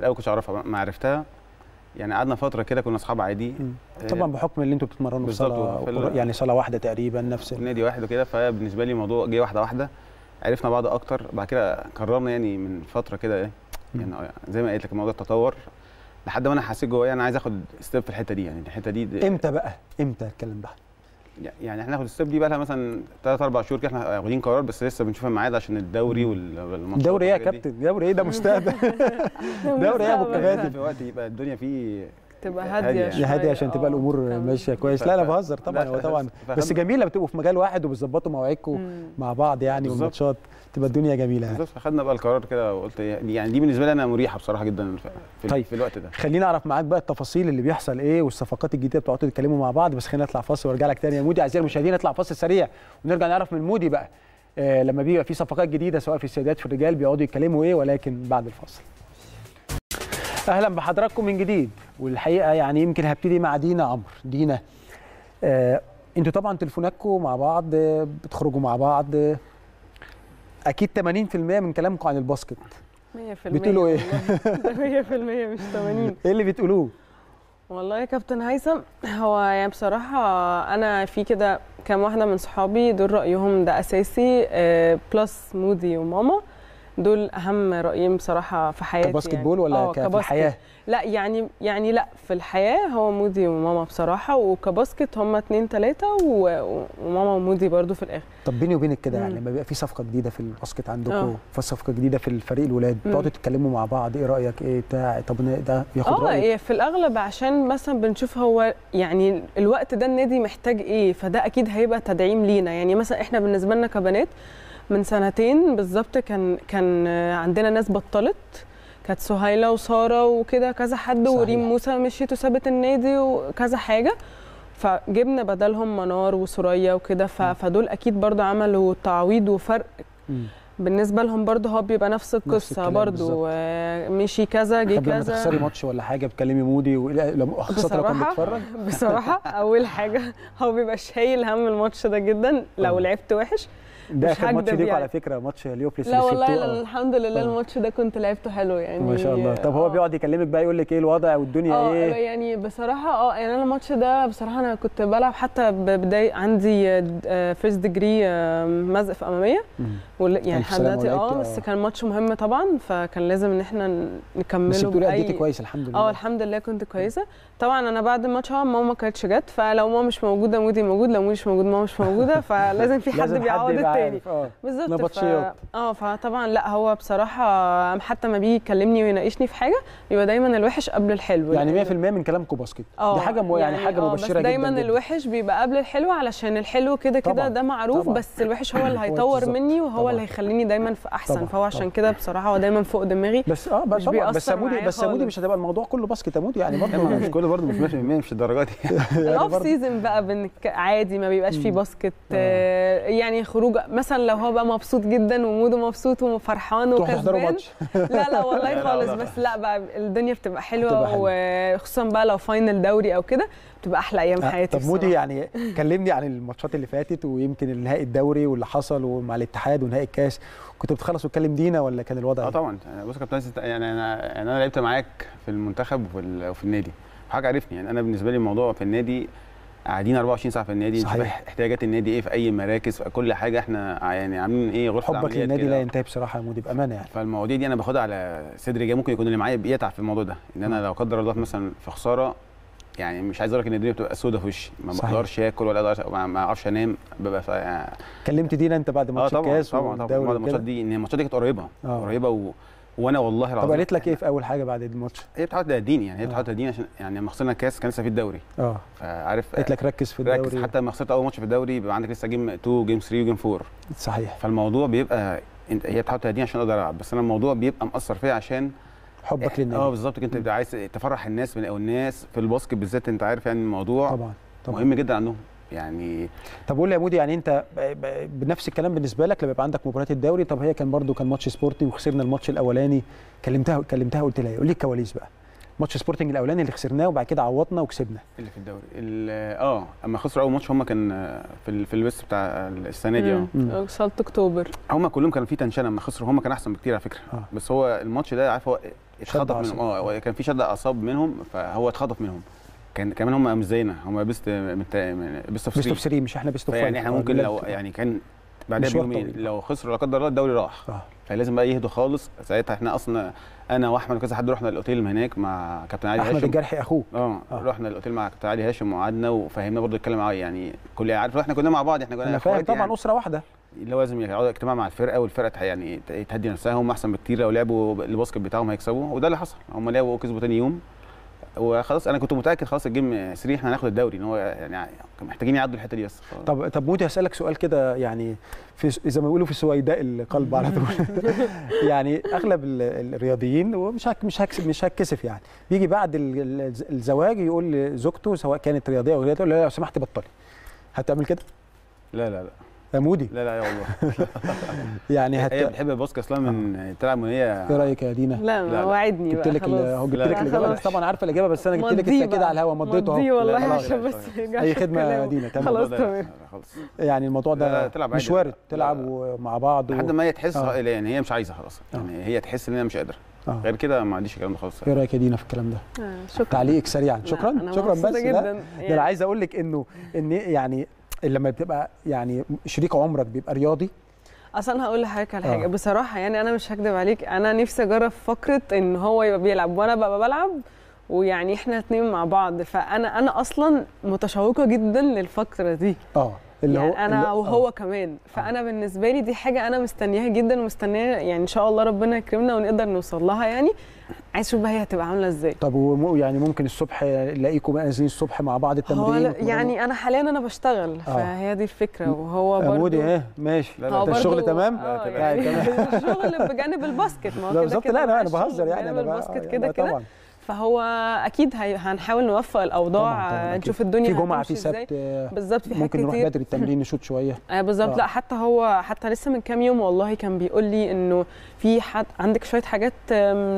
الاول كنتش اعرفها، ما عرفتها يعني قعدنا فتره كده كنا اصحاب عادي طبعا بحكم اللي انتوا بتتمرنوا في صاله و... يعني صاله واحده تقريبا نفس النادي واحد وكده، فهي بالنسبه لي الموضوع جه واحده واحده عرفنا بعض اكتر، بعد كده قررنا يعني من فتره كده ايه يعني زي ما قلت لك الموضوع تطور لحد ما انا حسيت جوايا انا عايز اخد ستيب في الحته دي يعني الحته دي, دي امتى بقى؟ امتى الكلام ده؟ يعني احنا هناخد الستيب دي بقى لها مثلا ثلاث اربع شهور كده، احنا واخدين قرار بس لسه بنشوف الميعاد عشان الدوري والماتشات. دوري ايه يا كابتن؟ دوري ايه ده؟ مستقبل دوري ايه يا ابو الكباتن؟ في وقت يبقى الدنيا فيه تبقى هاديه شويه، هاديه عشان تبقى الامور ماشيه كويس. لا انا بهزر طبعا، هو طبعا بس جميل لما تبقوا في مجال واحد وبتظبطوا مواعيدكم مع بعض يعني والماتشات تبقى الدنيا جميله. بالظبط، فاخدنا بقى القرار كده وقلت يعني دي بالنسبه لي انا مريحه بصراحه جدا في, طيب. في الوقت ده. خلينا اعرف معاك بقى التفاصيل اللي بيحصل ايه والصفقات الجديده، بتقعدوا تتكلموا مع بعض، بس خلينا نطلع فاصل وارجع لك تاني يا مودي. اعزائي المشاهدين نطلع فاصل سريع ونرجع نعرف من مودي بقى آه لما بيبقى في صفقات جديده سواء في السيدات في الرجال بيقعدوا يتكلموا ايه، ولكن بعد الفاصل. اهلا بحضراتكم من جديد، والحقيقه يعني يمكن هبتدي مع دينا عمرو. دينا آه انتوا طبعا تليفوناتكم مع بعض، بتخرجوا مع بعض، اكيد ثمانين في المية من كلامكم عن الباسكت. مية في المية بتقولوا ايه؟ مية في المية مش ثمانين. ايه اللي بتقولوه؟ والله يا كابتن هيثم هو يعني بصراحه انا في كده كام واحده من صحابي دول رايهم ده اساسي، آه بلس مودي وماما دول اهم رايين بصراحه في حياتي. كباسكت يعني. بول ولا في الحياه؟ لا يعني يعني لا في الحياه هو مودي وماما بصراحه، وكباسكت هم اتنين ثلاثه وماما ومودي برضو في الاخر. طب بيني وبينك كده يعني لما بيبقى في صفقه جديده في الباسكت عندكم، في صفقه جديده في الفريق الولاد، بتقعدوا تتكلموا مع بعض ايه رايك ايه بتاع؟ طب ده ياخد رايك؟ اه إيه في الاغلب عشان مثلا بنشوف هو يعني الوقت ده النادي محتاج ايه، فده اكيد هيبقى تدعيم لينا. يعني مثلا احنا بالنسبه لنا كبنات من سنتين بالظبط كان كان عندنا ناس بطلت، كانت سهيله وساره وكده كذا حد، وريم موسى مشيت وسابت النادي وكذا حاجه، فجبنا بدلهم منار وسوريا وكده، فدول اكيد برضو عملوا تعويض وفرق م. بالنسبه لهم برضه هو بيبقى نفس القصه برضه مشي كذا جه كذا. طب بتخسري ماتش ولا حاجه بتكلمي مودي لما خسرتوا كنت بتفرج؟ بصراحه اول حاجه هو بيبقى شايل هم الماتش ده جدا لو لعبت وحش، ده كان ماتش ليكوا على فكره، ماتش ليوبليس. لا والله الحمد لله الماتش ده كنت لعبته حلو يعني ما شاء الله. طب هو بيقعد يكلمك بقى يقول لك ايه الوضع والدنيا ايه؟ اه يعني بصراحه اه يعني انا الماتش ده بصراحه انا كنت بلعب حتى بدايه عندي فيرست ديجري مزق اماميه يعني لحد دلوقتي اه بس كان ماتش مهم طبعا فكان لازم ان احنا نكمله. بس بتقولي اديتي كويس الحمد لله؟ اه الحمد لله كنت كويسه طبعا. انا بعد الماتش ماما ما كانتش جت، فلو ماما مش موجوده مودي موجود، لو مودي مش موجود ماما مش موجوده، فلازم في حد بيعوض التاني بالظبط. اه فطبعا لا هو بصراحه حتى ما بيجي يكلمني ويناقشني في حاجه يبقى دايما الوحش قبل الحلو يعني مية في المية من كلامكم باسكت. دي حاجه مو يعني حاجه مبشره جدا. دايما الوحش بيبقى قبل الحلو علشان الحلو كده كده ده معروف، بس الوحش هو اللي هيطور مني وهو اللي هيخليني دايما في احسن. فهو عشان كده بصراحه هو دايما فوق دماغي. بس اه بس مودي بس مودي مش هتبقى الموضوع كله باسكت يا مودي يعني برضه مش كله برضه مش مش الدرجات دي. الاوف سيزون بقى بنك عادي ما بيبقاش فيه باسكت يعني خروج مثلا لو هو بقى مبسوط جدا وموده مبسوط وفرحان وكسبان لا لا والله خالص. بس لا بقى الدنيا بتبقى حلوه وخصوصا بقى لو فاينل دوري او كده بتبقى احلى ايام حياتي. طب مودي يعني كلمني عن الماتشات اللي فاتت ويمكن النهائي الدوري واللي حصل ومع الاتحاد ونهائي الكاس، كنت بتخلص وتكلم دينا ولا كان الوضع ايه؟ اه طبعا بص يا كابتن يعني انا انا لعبت معاك في المنتخب وفي النادي حاجه عرفني يعني. انا بالنسبه لي الموضوع في النادي قاعدين أربعة وعشرين ساعه في النادي صحيح. احتياجات النادي ايه في اي مراكز في كل حاجه احنا يعني عاملين ايه غرفه عمليات. حبك للنادي لا ينتهي بصراحه يا مودي بامانه يعني. فالمواضيع دي انا باخدها على صدري جاي. ممكن يكون اللي معايا بيتعب في الموضوع ده ان انا لو قدر الله مثلا في خساره يعني مش عايز اقول لك ان الدنيا بتبقى سودة في وشي، ما بقدرش اكل ولا اقدر ما اعرفش انام ببقى ف... يعني كلمت دينا انت بعد ماتش آه الكاس طبعا طبعا طبعا الماتشات دي ان الماتشات دي كانت قريبه آه. قريبه و... وانا والله العظيم. طب قالت لك ايه في اول حاجه بعد الماتش؟ هي بتحاول تهديني يعني هي بتحاول تهديني عشان يعني لما خسرنا الكاس كان لسه في الدوري اه فعارف قالت لك ركز في الدوري ركز حتى لما خسرت اول ماتش في الدوري بيبقى عندك لسه جيم اتنين وجيم تلاتة وجيم اربعة صحيح. فالموضوع بيبقى هي بتحاول تهديني عشان اقدر العب، بس انا الموضوع بيبقى مأثر فيا عشان حبك للنادي. اه بالظبط انت بتبقى عايز تفرح الناس من او الناس في الباسكت بالذات انت عارف يعني الموضوع طبعا طبعا مهم جدا عندهم يعني. طب قول لي يا مودي يعني انت بنفس الكلام بالنسبه لك لما يبقى عندك مباريات الدوري، طب هي كان برده كان ماتش سبورتنج وخسرنا الماتش الاولاني كلمتها كلمتها قلت لها قول لي الكواليس بقى ماتش سبورتنج الاولاني اللي خسرناه وبعد كده عوضنا وكسبنا اللي في الدوري اه اما خسروا اول ماتش هم كان في في الويست بتاع السنه دي اه سلت اكتوبر هم كلهم كانوا في تنشان اما خسروا هم كان احسن بكتير على فكره آه. بس هو الماتش ده عارف هو اتخطف منهم اه كان في شد اعصاب منهم فهو اتخطف منهم كان كمان هم مش زينا هم بيست بيست في سرير مش احنا بيست في يعني احنا ممكن لو يعني كان بعدها بيومين لو خسروا لا قدر الله الدوري راح آه. فلازم بقى يهدوا خالص ساعتها. احنا اصلا انا واحمد وكذا حد رحنا الاوتيل هناك مع كابتن علي هاشم احمد الجارحي اخوك اه رحنا الاوتيل مع كابتن علي هاشم وقعدنا وفهمنا برضه الكلام معاه يعني كل عارف احنا كنا مع بعض احنا كنا اخوات طبعا يعني. اسره واحده لازم يقعدوا اجتماع مع الفرقه والفرقه يعني تهدي نفسها. هم احسن بكتير لو لعبوا الباسكت بتاعهم هيكسبوا وده اللي حصل. هم لعبوا كسبوا ثاني يوم وخلاص انا كنت متاكد خلاص الجيم سريع احنا هناخد الدوري ان هو يعني محتاجين يعدوا الحته دي بس. طب طب مودي هسالك سؤال كده يعني في زي ما بيقولوا في سويداء القلب على طول يعني اغلب الرياضيين ومش مش مش هتكسف يعني بيجي بعد الزواج يقول لزوجته سواء كانت رياضيه او غير رياضيه لا لو سمحت بطلي. هتعمل كده؟ لا لا لا يا مودي لا لا يا والله يعني هت... هي بتحب الباسكت اصلا من تلعب من هي. ايه رايك يا دينا؟ لا ما وعدني بقى جبت لك هو جبت لك الاجابه بس طبعا عارفه الاجابه بس انا جبت لك انت كده على الهوا مضيته اهو. مضي والله عشان بس اي خدمه يا دينا تمام خلاص تمام يعني الموضوع ده مش وارد تلعبوا مع بعض لحد ما هي تحس يعني هي مش عايزه خلاص يعني هي تحس ان هي مش قادره غير كده ما عنديش الكلام ده خالص. ايه رايك يا دينا في الكلام ده؟ شكرا تعليقك سريعا شكرا شكرا بس ده انا عايز اقول لك انه ان يعني لما بتبقى يعني شريك عمرك بيبقى رياضي اصلا. هقول لحضرتك على حاجه آه. بصراحه يعني انا مش هكدب عليك انا نفسي اجرب فكره ان هو يبقى بيلعب وانا ببقى بلعب ويعني احنا الاثنين مع بعض. فانا انا اصلا متشوقه جدا للفكره دي اه اللي يعني هو انا اللي وهو آه. كمان فانا آه. بالنسبه لي دي حاجه انا مستنياها جدا ومستنيه يعني ان شاء الله ربنا يكرمنا ونقدر نوصل لها. يعني عايز اشوف بقى هي هتبقى عامله ازاي. طب يعني ممكن الصبح نلاقيكم مأذنين الصبح مع بعض التمرين يعني انا حاليا انا بشتغل آه. فهي دي الفكره وهو برضه مودي ايه ماشي لا انت الشغل تمام آه يعني الشغل بجانب الباسكت ما هو كده كده لا بالظبط لا انا بهزر يعني انا بجانب الباسكت كده كده فهو اكيد هنحاول نوفق الاوضاع، نشوف الدنيا في جمعه في سبت بالظبط، في حاجات ممكن نروح بدري التمرين نشوط شويه بالظبط. لا حتى هو حتى لسه من كام يوم والله كان بيقول لي انه في حد عندك شويه حاجات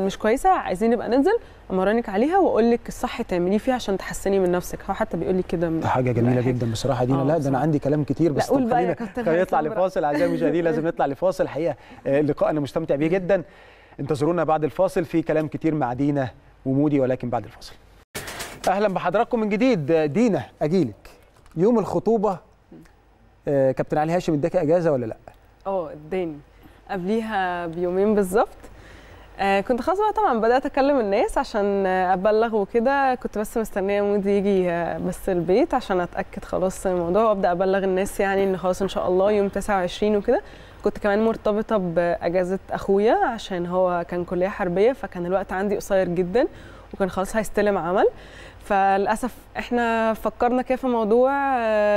مش كويسه عايزين نبقى ننزل امرنك عليها واقول لك الصح تعمليه فيها عشان تحسني من نفسك. هو حتى بيقول لي كده من حاجه جميله جدا بصراحه دينا. لا ده انا عندي كلام كتير بس خلينا نطلع لفاصل اعزائي المشاهدين، لازم نطلع لفاصل. الحقيقه اللقاء انا مستمتع بيه جدا، انتظرونا بعد الفاصل في كلام كتير مع دينا ومودي، ولكن بعد الفاصل. اهلا بحضراتكم من جديد. دينا اجيلك، يوم الخطوبه كابتن علي هاشم اداك اجازه ولا لا؟ اه اداني قبليها بيومين بالظبط. كنت خلاص بقى طبعا بدات اكلم الناس عشان ابلغ وكده، كنت بس مستنيه مودي يجي بس البيت عشان اتاكد خلاص الموضوع وابدا ابلغ الناس يعني ان خلاص ان شاء الله يوم تسعة وعشرين وكده. كنت كمان مرتبطه باجازه اخويا عشان هو كان كليه حربيه، فكان الوقت عندي قصير جدا وكان خلاص هيستلم عمل. فللاسف احنا فكرنا كده في الموضوع،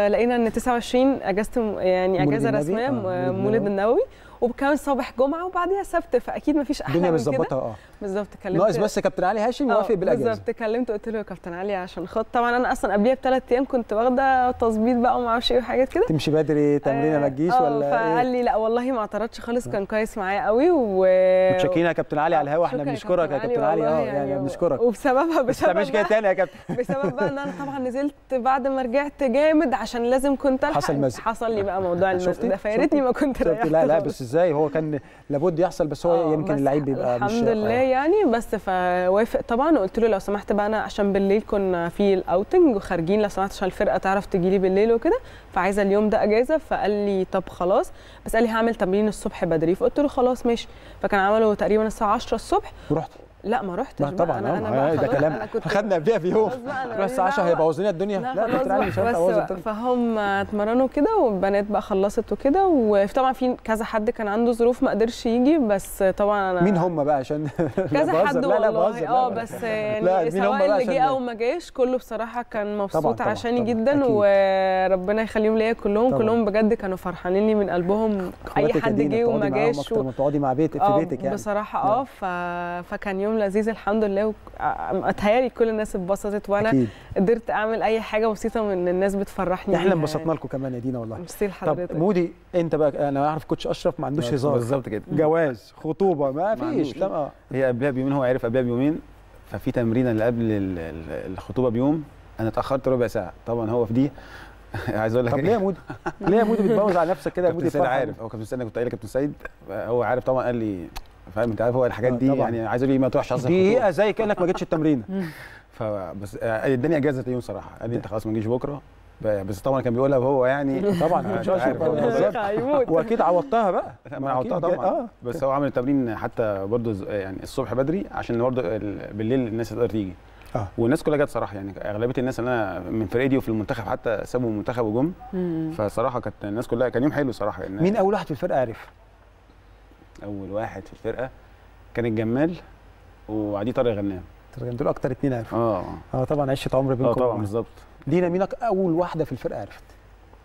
لقينا ان تسعة وعشرين اجازه يعني اجازه رسميه مولد النبوي وكان صباح جمعه وبعديها سبت، فاكيد مفيش احلى من كده. الدنيا متظبطه اه بالظبط. كلمت ناقص بس كابتن علي هاشم يوافق بالاجازه بالظبط. كلمت قلت له يا كابتن علي عشان خاطر طبعا انا اصلا قبليها بثلاث ايام كنت واخده تظبيط بقى وما اعرفش ايه وحاجات كده، تمشي بدري تمرينه ما تجيش ولا ايه؟ فقال لي لا والله ما اعترضش خالص، كان كويس معايا قوي و متشكرين يا كابتن علي على الهوا، احنا بنشكرك يا كابتن علي اه يعني بنشكرك. وبسببها بسبب مش جاي تاني يا كابتن بسبب بقى ان انا طبعا نزلت بعد ما رجعت جامد عشان لازم كنت الحق، حصل لي بقى موضوع المزق ده، فيا ريتني ما كنت ريحت. لا لا بس ازاي هو كان لابد يحصل، بس هو يمكن اللعيب بيبقى مش الحمد لله يعني. بس فوافق طبعا وقلت له لو سمحت بقى انا عشان بالليل كنا في الاوتنج وخارجين، لو سمحت عشان الفرقه تعرف تجي لي بالليل وكده، فعايزه اليوم ده اجازه. فقال لي طب خلاص، بس قال لي هعمل تمرين الصبح بدري، فقلت له خلاص ماشي. فكان عمله تقريبا الساعه عشرة الصبح. ورحت؟ لا ما رحتش طبعا. انا, أنا ده كلام خدنا قبلها بيوم بس عشان هيبوظ لنا الدنيا. لا, لا كابتن علي مش هيبوظ الدنيا. فهم اتمرنوا كده والبنات بقى خلصت وكده، وطبعا في كذا حد كان عنده ظروف ما قدرش يجي، بس طبعا انا مين هم بقى عشان كذا حد والله اه بس يعني سواء اللي جه او ما جاش كله بصراحه كان مبسوط عشاني جدا، وربنا يخليهم ليا كلهم كلهم بجد كانوا فرحانين لي من قلبهم. اي حد جه وما جاش وتقعدي مع بيت في بيتك يعني بصراحه اه فكان يوم لذيذ الحمد لله، واتهيألي كل الناس اتبسطت وانا قدرت اعمل اي حاجه بسيطه من الناس بتفرحني. احنا انبسطنا لكم كمان يا دينا والله. ميرسي لحضرتك. طب مودي انت بقى، انا اعرف كوتش اشرف ما عندوش هزار بالظبط كده، جواز خطوبه ما فيش. لا هي قبلها بيومين، هو عارف قبلها بيومين، ففي تمرينه اللي قبل الخطوبه بيوم انا اتاخرت ربع ساعه طبعا هو في دي عايز اقول لك. طب ليه يا مودي؟ ليه يا مودي بتبوظ على نفسك كده يا مودي؟ كابتن سيد عارف، هو كابتن سيد انا كنت قايل لكابتن سيد هو عارف طبعا، قال لي فاهم انت عارف هو الحاجات دي طبعًا. يعني عايز اقول ما تروحش اصلا دقيقه زي كانك ما جيتش التمرين فبس اداني اجازه يوم صراحه، قال لي انت خلاص ما تجيش بكره، بس طبعا كان بيقولها وهو يعني طبعا مش عارف واكيد عوضتها بقى. ما عوضتها طبعا آه. بس هو عامل التمرين حتى برضه يعني الصبح بدري عشان برضه بالليل الناس تقدر تيجي آه. والناس كلها جت صراحه، يعني اغلبيه الناس اللي انا من فريقي دي وفي المنتخب حتى سابوا المنتخب وجم، فصراحه كانت الناس كلها كان يوم حلو صراحه. مين اول واحد في الفرقه عارف؟ اول واحد في الفرقه كان الجمال وعدي طارق غنام، دول اكتر اتنين عرفوا اه اه طبعا عشت عمر بينكم اه طبعا بالظبط. دينا مينك اول واحده في الفرقه عرفت؟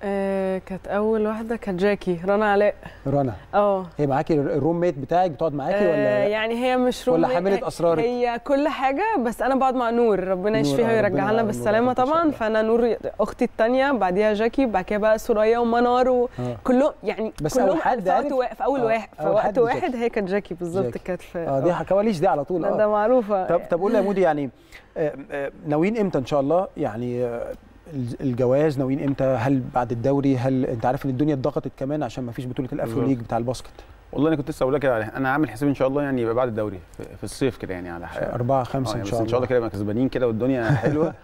آه كانت اول واحده كانت جاكي رنا علاء. رنا اه هي معاكي الروم ميت بتاعك بتقعد معاكي آه ولا؟ يعني هي مش روم ميت، ولا حامله اسرارك؟ هي كل حاجه، بس انا بقعد مع نور ربنا يشفيها ويرجعها لنا بالسلامه طبعا. فانا نور اختي الثانيه، بعديها جاكي، بعد كده بقى سوريا ومنار وكلهم يعني بس كلهم في وقت واقف اول واحد في وقت واحد. هي كانت جاكي بالظبط كانت اه دي كواليس دي على طول اه ده معروفه. طب طب قول لي يا مودي يعني ناويين امتى ان شاء الله يعني الجواز؟ ناويين امتى؟ هل بعد الدوري؟ هل انت عارف ان الدنيا اتضغطت كمان عشان ما فيش بطوله الافرو ليج بتاع الباسكت؟ والله انا كنت لسه اقول لك انا عامل حسابي ان شاء الله يعني يبقى بعد الدوري في الصيف كده يعني على حاجه أربعة خمسة ان شاء الله. ان شاء الله كده يبقى كسبانين كده والدنيا حلوه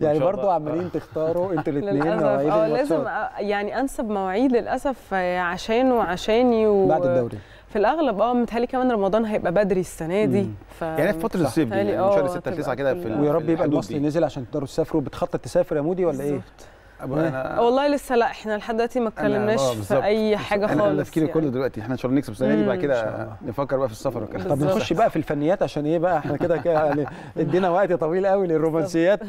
يعني برضه عمالين تختاروا انتوا الاثنين مواعيد. اه لازم يعني انسب مواعيد للاسف عشانه وعشاني و... بعد الدوري في الاغلب اه متهيألي كمان رمضان هيبقى بدري السنه دي ف... يعني في فتره الصيف دي يعني شهر ستة لتسعة كده في ويا رب يبقى المصري نزل عشان تقدروا تسافروا. بتخطط تسافر يا مودي ولا ايه؟ أنا والله لسه لا، احنا لحد دلوقتي ما اتكلمناش في اي حاجه خالص. انا تفكيري يعني. كله دلوقتي احنا ان شاء الله نكسب السنه دي، بعد كده نفكر بقى في السفر وكده. طب نخش بقى في الفنيات عشان ايه بقى احنا كده كده يعني ادينا وقت طويل قوي للرومانسيات.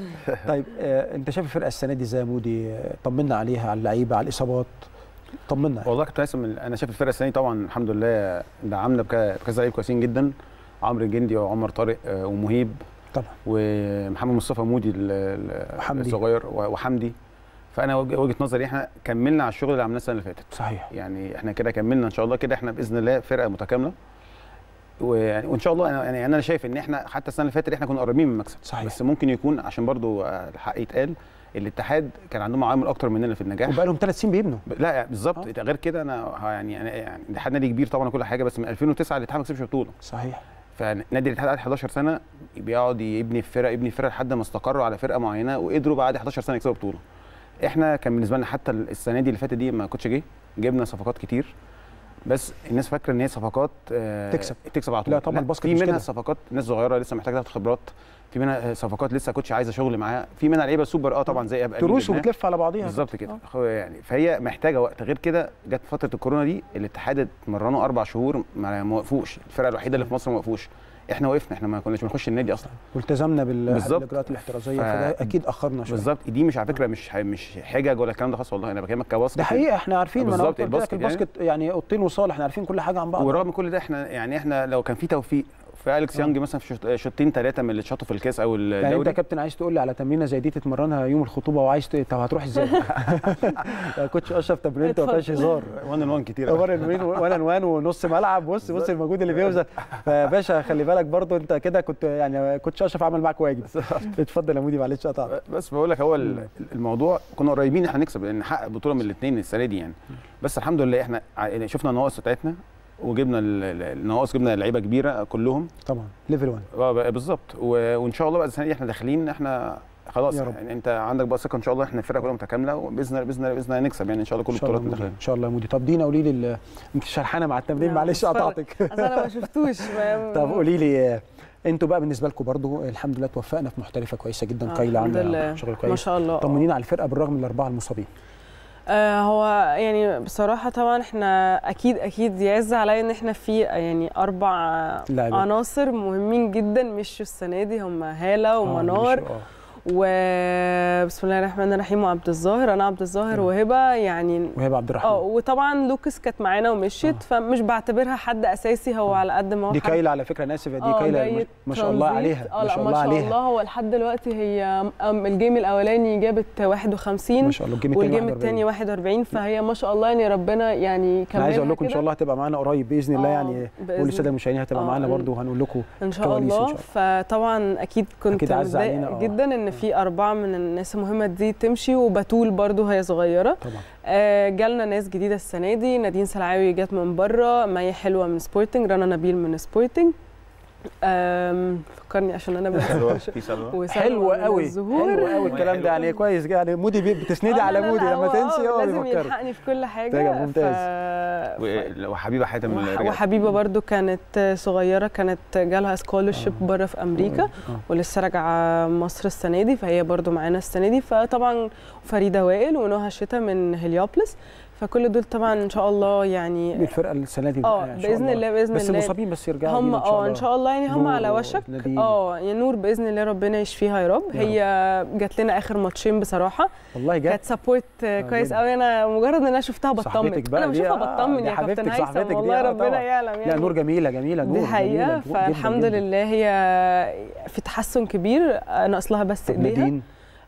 طيب آه انت شايف الفرقه السنه دي ازاي يا مودي؟ طمنا عليها، على اللعيبه، على الاصابات، طمنا. والله كنت هيثم انا شايف الفرقه السنه دي طبعا الحمد لله دعمنا بكذا لعيب كويسين جدا، عمرو الجندي وعمر طارق ومهيب طبعا، ومحمد مصطفى مودي الصغير وحمدي. فانا وجهه نظري احنا كملنا على الشغل اللي عملناه السنه اللي فاتت. صحيح، يعني احنا كده كملنا ان شاء الله، كده احنا باذن الله فرقه متكامله، وان شاء الله انا يعني انا شايف ان احنا حتى السنه اللي فاتت احنا كنا قريبين من المكسب. صحيح، بس ممكن يكون عشان برضو الحق يتقال الاتحاد كان عندهم عوامل اكتر مننا في النجاح، وبقى لهم ثلاث سنين بيبنوا. لا بالظبط، غير كده انا يعني يعني الاتحاد نادي كبير طبعا كل حاجه، بس من ألفين وتسعة الاتحاد ما كسبش بطوله. صحيح، فنادي الاتحاد قعد حداشر سنة بيقعد يبني في فرقه يبني في فرقه لحد ما استقروا على فرقه معينه وقدروا بعد حداشر سنة يكسبوا بطوله. احنا كان بالنسبه لنا حتى السنه دي اللي فاتت دي ما كنتش جه جبنا صفقات كتير، بس الناس فاكره ان هي صفقات آه تكسب تكسب على طول. لا طبعا، الباسكت في منها صفقات ناس صغيره لسه محتاجه تاخد خبرات، في منها صفقات لسه كوتش عايزه شغل معاها، في منها لعيبه سوبر اه طبعا زي تروش وبتلف على بعضيها بالظبط كده آه. يعني فهي محتاجه وقت. غير كده جت فتره الكورونا دي الاتحاد اتمرنوا اربع شهور ما وقفوش، الفرقه الوحيده اللي في مصر ما وقفوش، احنا وقفنا، احنا ما كناش بنخش النادي اصلا والتزمنا بالاجراءات الاحترازيه ف... فده اكيد اخرنا شويه بالظبط. دي مش على فكره مش مش حجج ولا الكلام ده خالص، والله انا بكلمك كواسطه ده حقيقه، احنا عارفين بالظبط الباسكت الباسكت يعني اوضتين وصالح، احنا عارفين كل حاجه عن بعض. ورغم كل ده احنا يعني احنا لو كان في توفيق في اليكس يانج مثلا في شوطين ثلاثه من اللي اتشاطوا في الكاس او الدوري. يعني انت يا كابتن عايز تقول لي على تمرينه زي دي تتمرنها يوم الخطوبه وعايز ت... طب هتروح ازاي؟ يا كوتش اشرف تمرينته ما فيهاش هزار، وان وان كتير وان وان ونص ملعب. بص بص المجهود اللي بيوزن يا باشا، خلي بالك برضه انت كده كنت يعني كوتش اشرف عمل معاك واجب. اتفضل يا مودي معلش قطعتك. بس بقول لك هو الموضوع كنا قريبين احنا نكسب لان نحقق بطوله من الاثنين السنه دي يعني، بس الحمد لله احنا شفنا النواقص بتاعتنا وجبنا النواقص، جبنا لعيبه كبيره كلهم طبعا ليفل واحد اه بالظبط، وان شاء الله بقى السنه دي احنا داخلين احنا خلاص يعني انت عندك بقى ثقه ان شاء الله احنا الفرقه كلها متكامله، وباذن الله باذن الله باذن الله نكسب يعني ان شاء الله كل البطولات اللي داخلين ان شاء الله. يا مودي طب دينا قولي لي، انت شرحانه مع التمرين معلش قطعتك اصل انا ما شفتوش. طب قولي لي انتوا بقى بالنسبه لكم برضو الحمد لله توفقنا في محترفه كويسه جدا، كايلا عامله شغل كويس ما شاء الله. طمنينا على الفرقه بالرغم من الاربعه المصابين. هو يعني بصراحه طبعا احنا اكيد اكيد يعز عليا ان احنا في يعني اربع لعبة. عناصر مهمين جدا مشوا السنه دي، هم هاله ومنار آه وبسم الله الرحمن الرحيم وعبد الظاهر، انا عبد الظاهر وهبه يعني وهبه عبد الرحمن اه وطبعا لوكس كانت معانا ومشيت آه. فمش بعتبرها حد اساسي، هو آه. على قد ما هو دي كايلا على فكره انا اسف، دي كايلا ما شاء الله عليها ما شاء الله عليها ما شاء الله. هو لحد دلوقتي هي الجيم الاولاني جابت واحد وخمسين ما شاء الله، والجيم الثاني واحد وأربعين، فهي ما شاء الله يعني ربنا يعني كملها. انا عايز اقول لكم ان شاء الله هتبقى معانا قريب باذن الله يعني، والساده المشاهدين هتبقى معانا برده وهنقول لكم ان شاء الله. فطبعا اكيد كنت متضايقه جدا ان في اربعه من الناس المهمه دي تمشي، وبتول برضو هي صغيره طبعا آه. جالنا ناس جديده السنه دي، نادين السلعاوي جت من بره، مي حلوه من سبورتنج، رنا نبيل من سبورتنج آم فكرني عشان انا بس حلوه قوي حلوه قوي الكلام ده يعني كويس يعني مودي بتسندي على مودي لما تنسي هو لازم يلحقني في كل حاجه. ممتاز ف... وحبيبه حاتم وح... وحبيبه برضو كانت صغيره، كانت جالها سكولرشيب آه. بره في امريكا آه. آه. ولسه راجعه مصر السنه دي، فهي برضو معانا السنه دي. فطبعا فريده وائل ونهى شتا من هليوبلس، فكل دول طبعا ان شاء الله يعني الفرقه السنه دي اه باذن الله باذن الله. بس المصابين بس يرجعوا هم اه ان شاء الله يعني هم على وشك اه يا نور باذن الله ربنا يشفيها يا رب. هي جات لنا اخر ماتشين بصراحه والله جت كانت سبورت كويس قوي، انا مجرد ان انا شفتها بطمن، انا بشوفها بطمن يا كابتن هيثم والله ربنا يعلم يعني. لا نور جميله جميله نور دي حقيقه، فالحمد لله هي في تحسن كبير ناقص لها بس ايديها.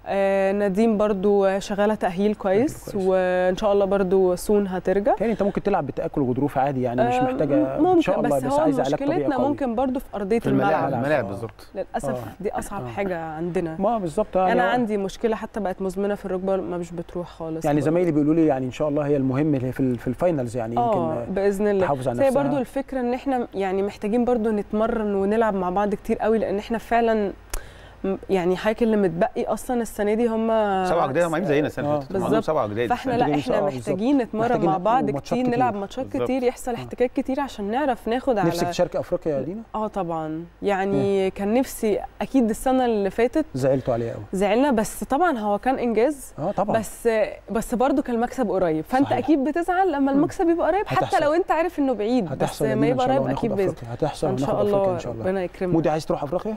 آه نادين برضو شغاله تاهيل كويس، كويس وان شاء الله برضو سون هترجع يعني. انت ممكن تلعب بتاكل وظروف عادي يعني مش محتاجه ان شاء الله، بس, بس عايزه علاج طبيعي. مشكلتنا ممكن برضو في ارضيه في الملعب الملاعب بالظبط للاسف آه. دي اصعب آه. حاجه عندنا ما بالظبط يعني. انا عندي مشكله حتى بقت مزمنه في الركبه، ما مش بتروح خالص يعني. زمايلي بيقولوا لي يعني ان شاء الله هي المهم اللي في في الفاينلز يعني آه. يمكن باذن الله تحافظ على نفسها. هي برضو الفكره ان احنا يعني محتاجين برضو نتمرن ونلعب مع بعض كتير قوي، لان احنا فعلا يعني حضرتك اللي متبقي اصلا السنه دي هم سبعه جداد معايا زينا السنه اللي فاتت سبعه جداد، فاحنا لا احنا محتاجين نتمرن مع بعض كتير، نلعب ماتشات كتير، يحصل احتكاك كتير عشان نعرف ناخد على. نفسك تشارك افريقيا يا دينا؟ اه طبعا يعني م. كان نفسي اكيد. السنه اللي فاتت زعلتوا عليها قوي، زعلنا بس طبعا هو كان انجاز اه طبعا، بس بس برضه كان المكسب قريب، فانت صحيح. اكيد بتزعل لما المكسب يبقى قريب حتى لو انت عارف انه بعيد، بس ما يبقى قريب اكيد باذن الله. هتحصل ان شاء الله ربنا يكرمك. مودي عايز تروح افريقيا؟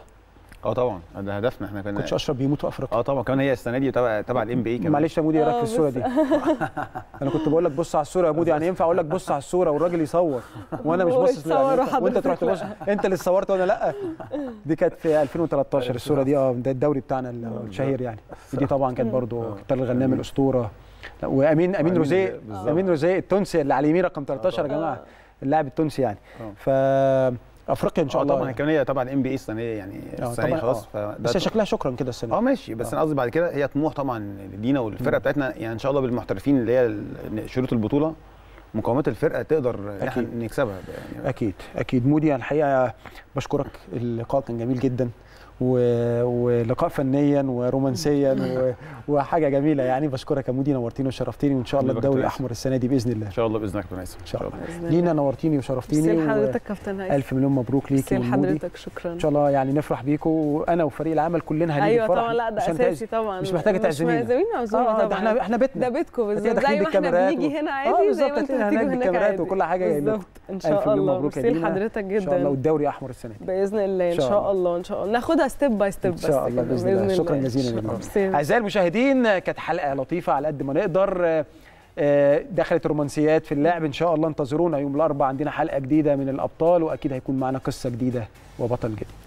اه طبعا ده هدفنا احنا. كنا كنتش اشرف بيموت في افريقيا. اه طبعا كمان هي السنه دي تبع تبع الام بي اي كمان. معلش يا مودي ايه رايك في الصوره دي؟ انا كنت بقول لك بص على الصوره يا مودي، يعني ينفع اقول لك بص على الصوره والراجل يصور وانا مش باصص للعيب وانت تروح تبص انت اللي صورت وانا لا؟ دي كانت في ألفين وتلتاشر الصوره دي، اه ده الدوري بتاعنا الشهير يعني. دي طبعا كانت برضو طارق الغنام الاسطوره، وامين امين روزيه امين روزيه التونسي اللي على اليمين رقم تلتاشر يا جماعه، اللاعب التونسي يعني. ف افريقيا ان شاء الله طبعا كمان. هي طبعا ام بي اي السنه يعني السنه دي خلاص، بس شكلها شكرا كده السنه. اه ماشي، بس انا قصدي بعد كده هي طموح طبعا لينا والفرقه بتاعتنا يعني ان شاء الله بالمحترفين اللي هي شروط البطوله مقاومات الفرقه تقدر احنا نكسبها يعني. اكيد اكيد مودي، انا الحقيقه بشكرك، اللقاء كان جميل جدا ولقاء فنيا ورومانسيا وحاجه جميله يعني. بشكرك يا مودي، نورتيني وشرفتيني، وان شاء الله الدوري الاحمر السنه دي باذن الله. ان شاء الله باذنك يا باسم. ان شاء الله لينا، نورتيني وشرفتيني. ميرسي لحضرتك كابتن هيثم، الف مليون مبروك ليكي ومودي. ميرسي لحضرتك، شكرا. ان شاء الله يعني نفرح بيكم، وانا وفريق العمل كلنا هنيجي الفرح. ايوه طبعا، لا ده اساسي طبعا، مش محتاجه تعزمينا، مش معزومين عزومه طبعا. احنا احنا بيتنا، ده بيتكم بالظبط، زي ما احنا بنيجي هنا عادي زي ما انتوا بتيجوا هناك عادي وكل حاجه جايبه ان شاء الله. ميرسي لحضرتك جدا، ان شاء الله والدوري احمر السنه دي باذن الله. ان شاء الله ان شاء الله ناخدها ستيب باي ستيب ان شاء الله باذن الله. شكرا جزيلا اعزائي المشاهدين، كانت حلقه لطيفه على قد ما نقدر، دخلت رومانسيات في اللعب. ان شاء الله انتظرونا يوم الاربعاء، عندنا حلقه جديده من الابطال، واكيد هيكون معنا قصه جديده وبطل جديد.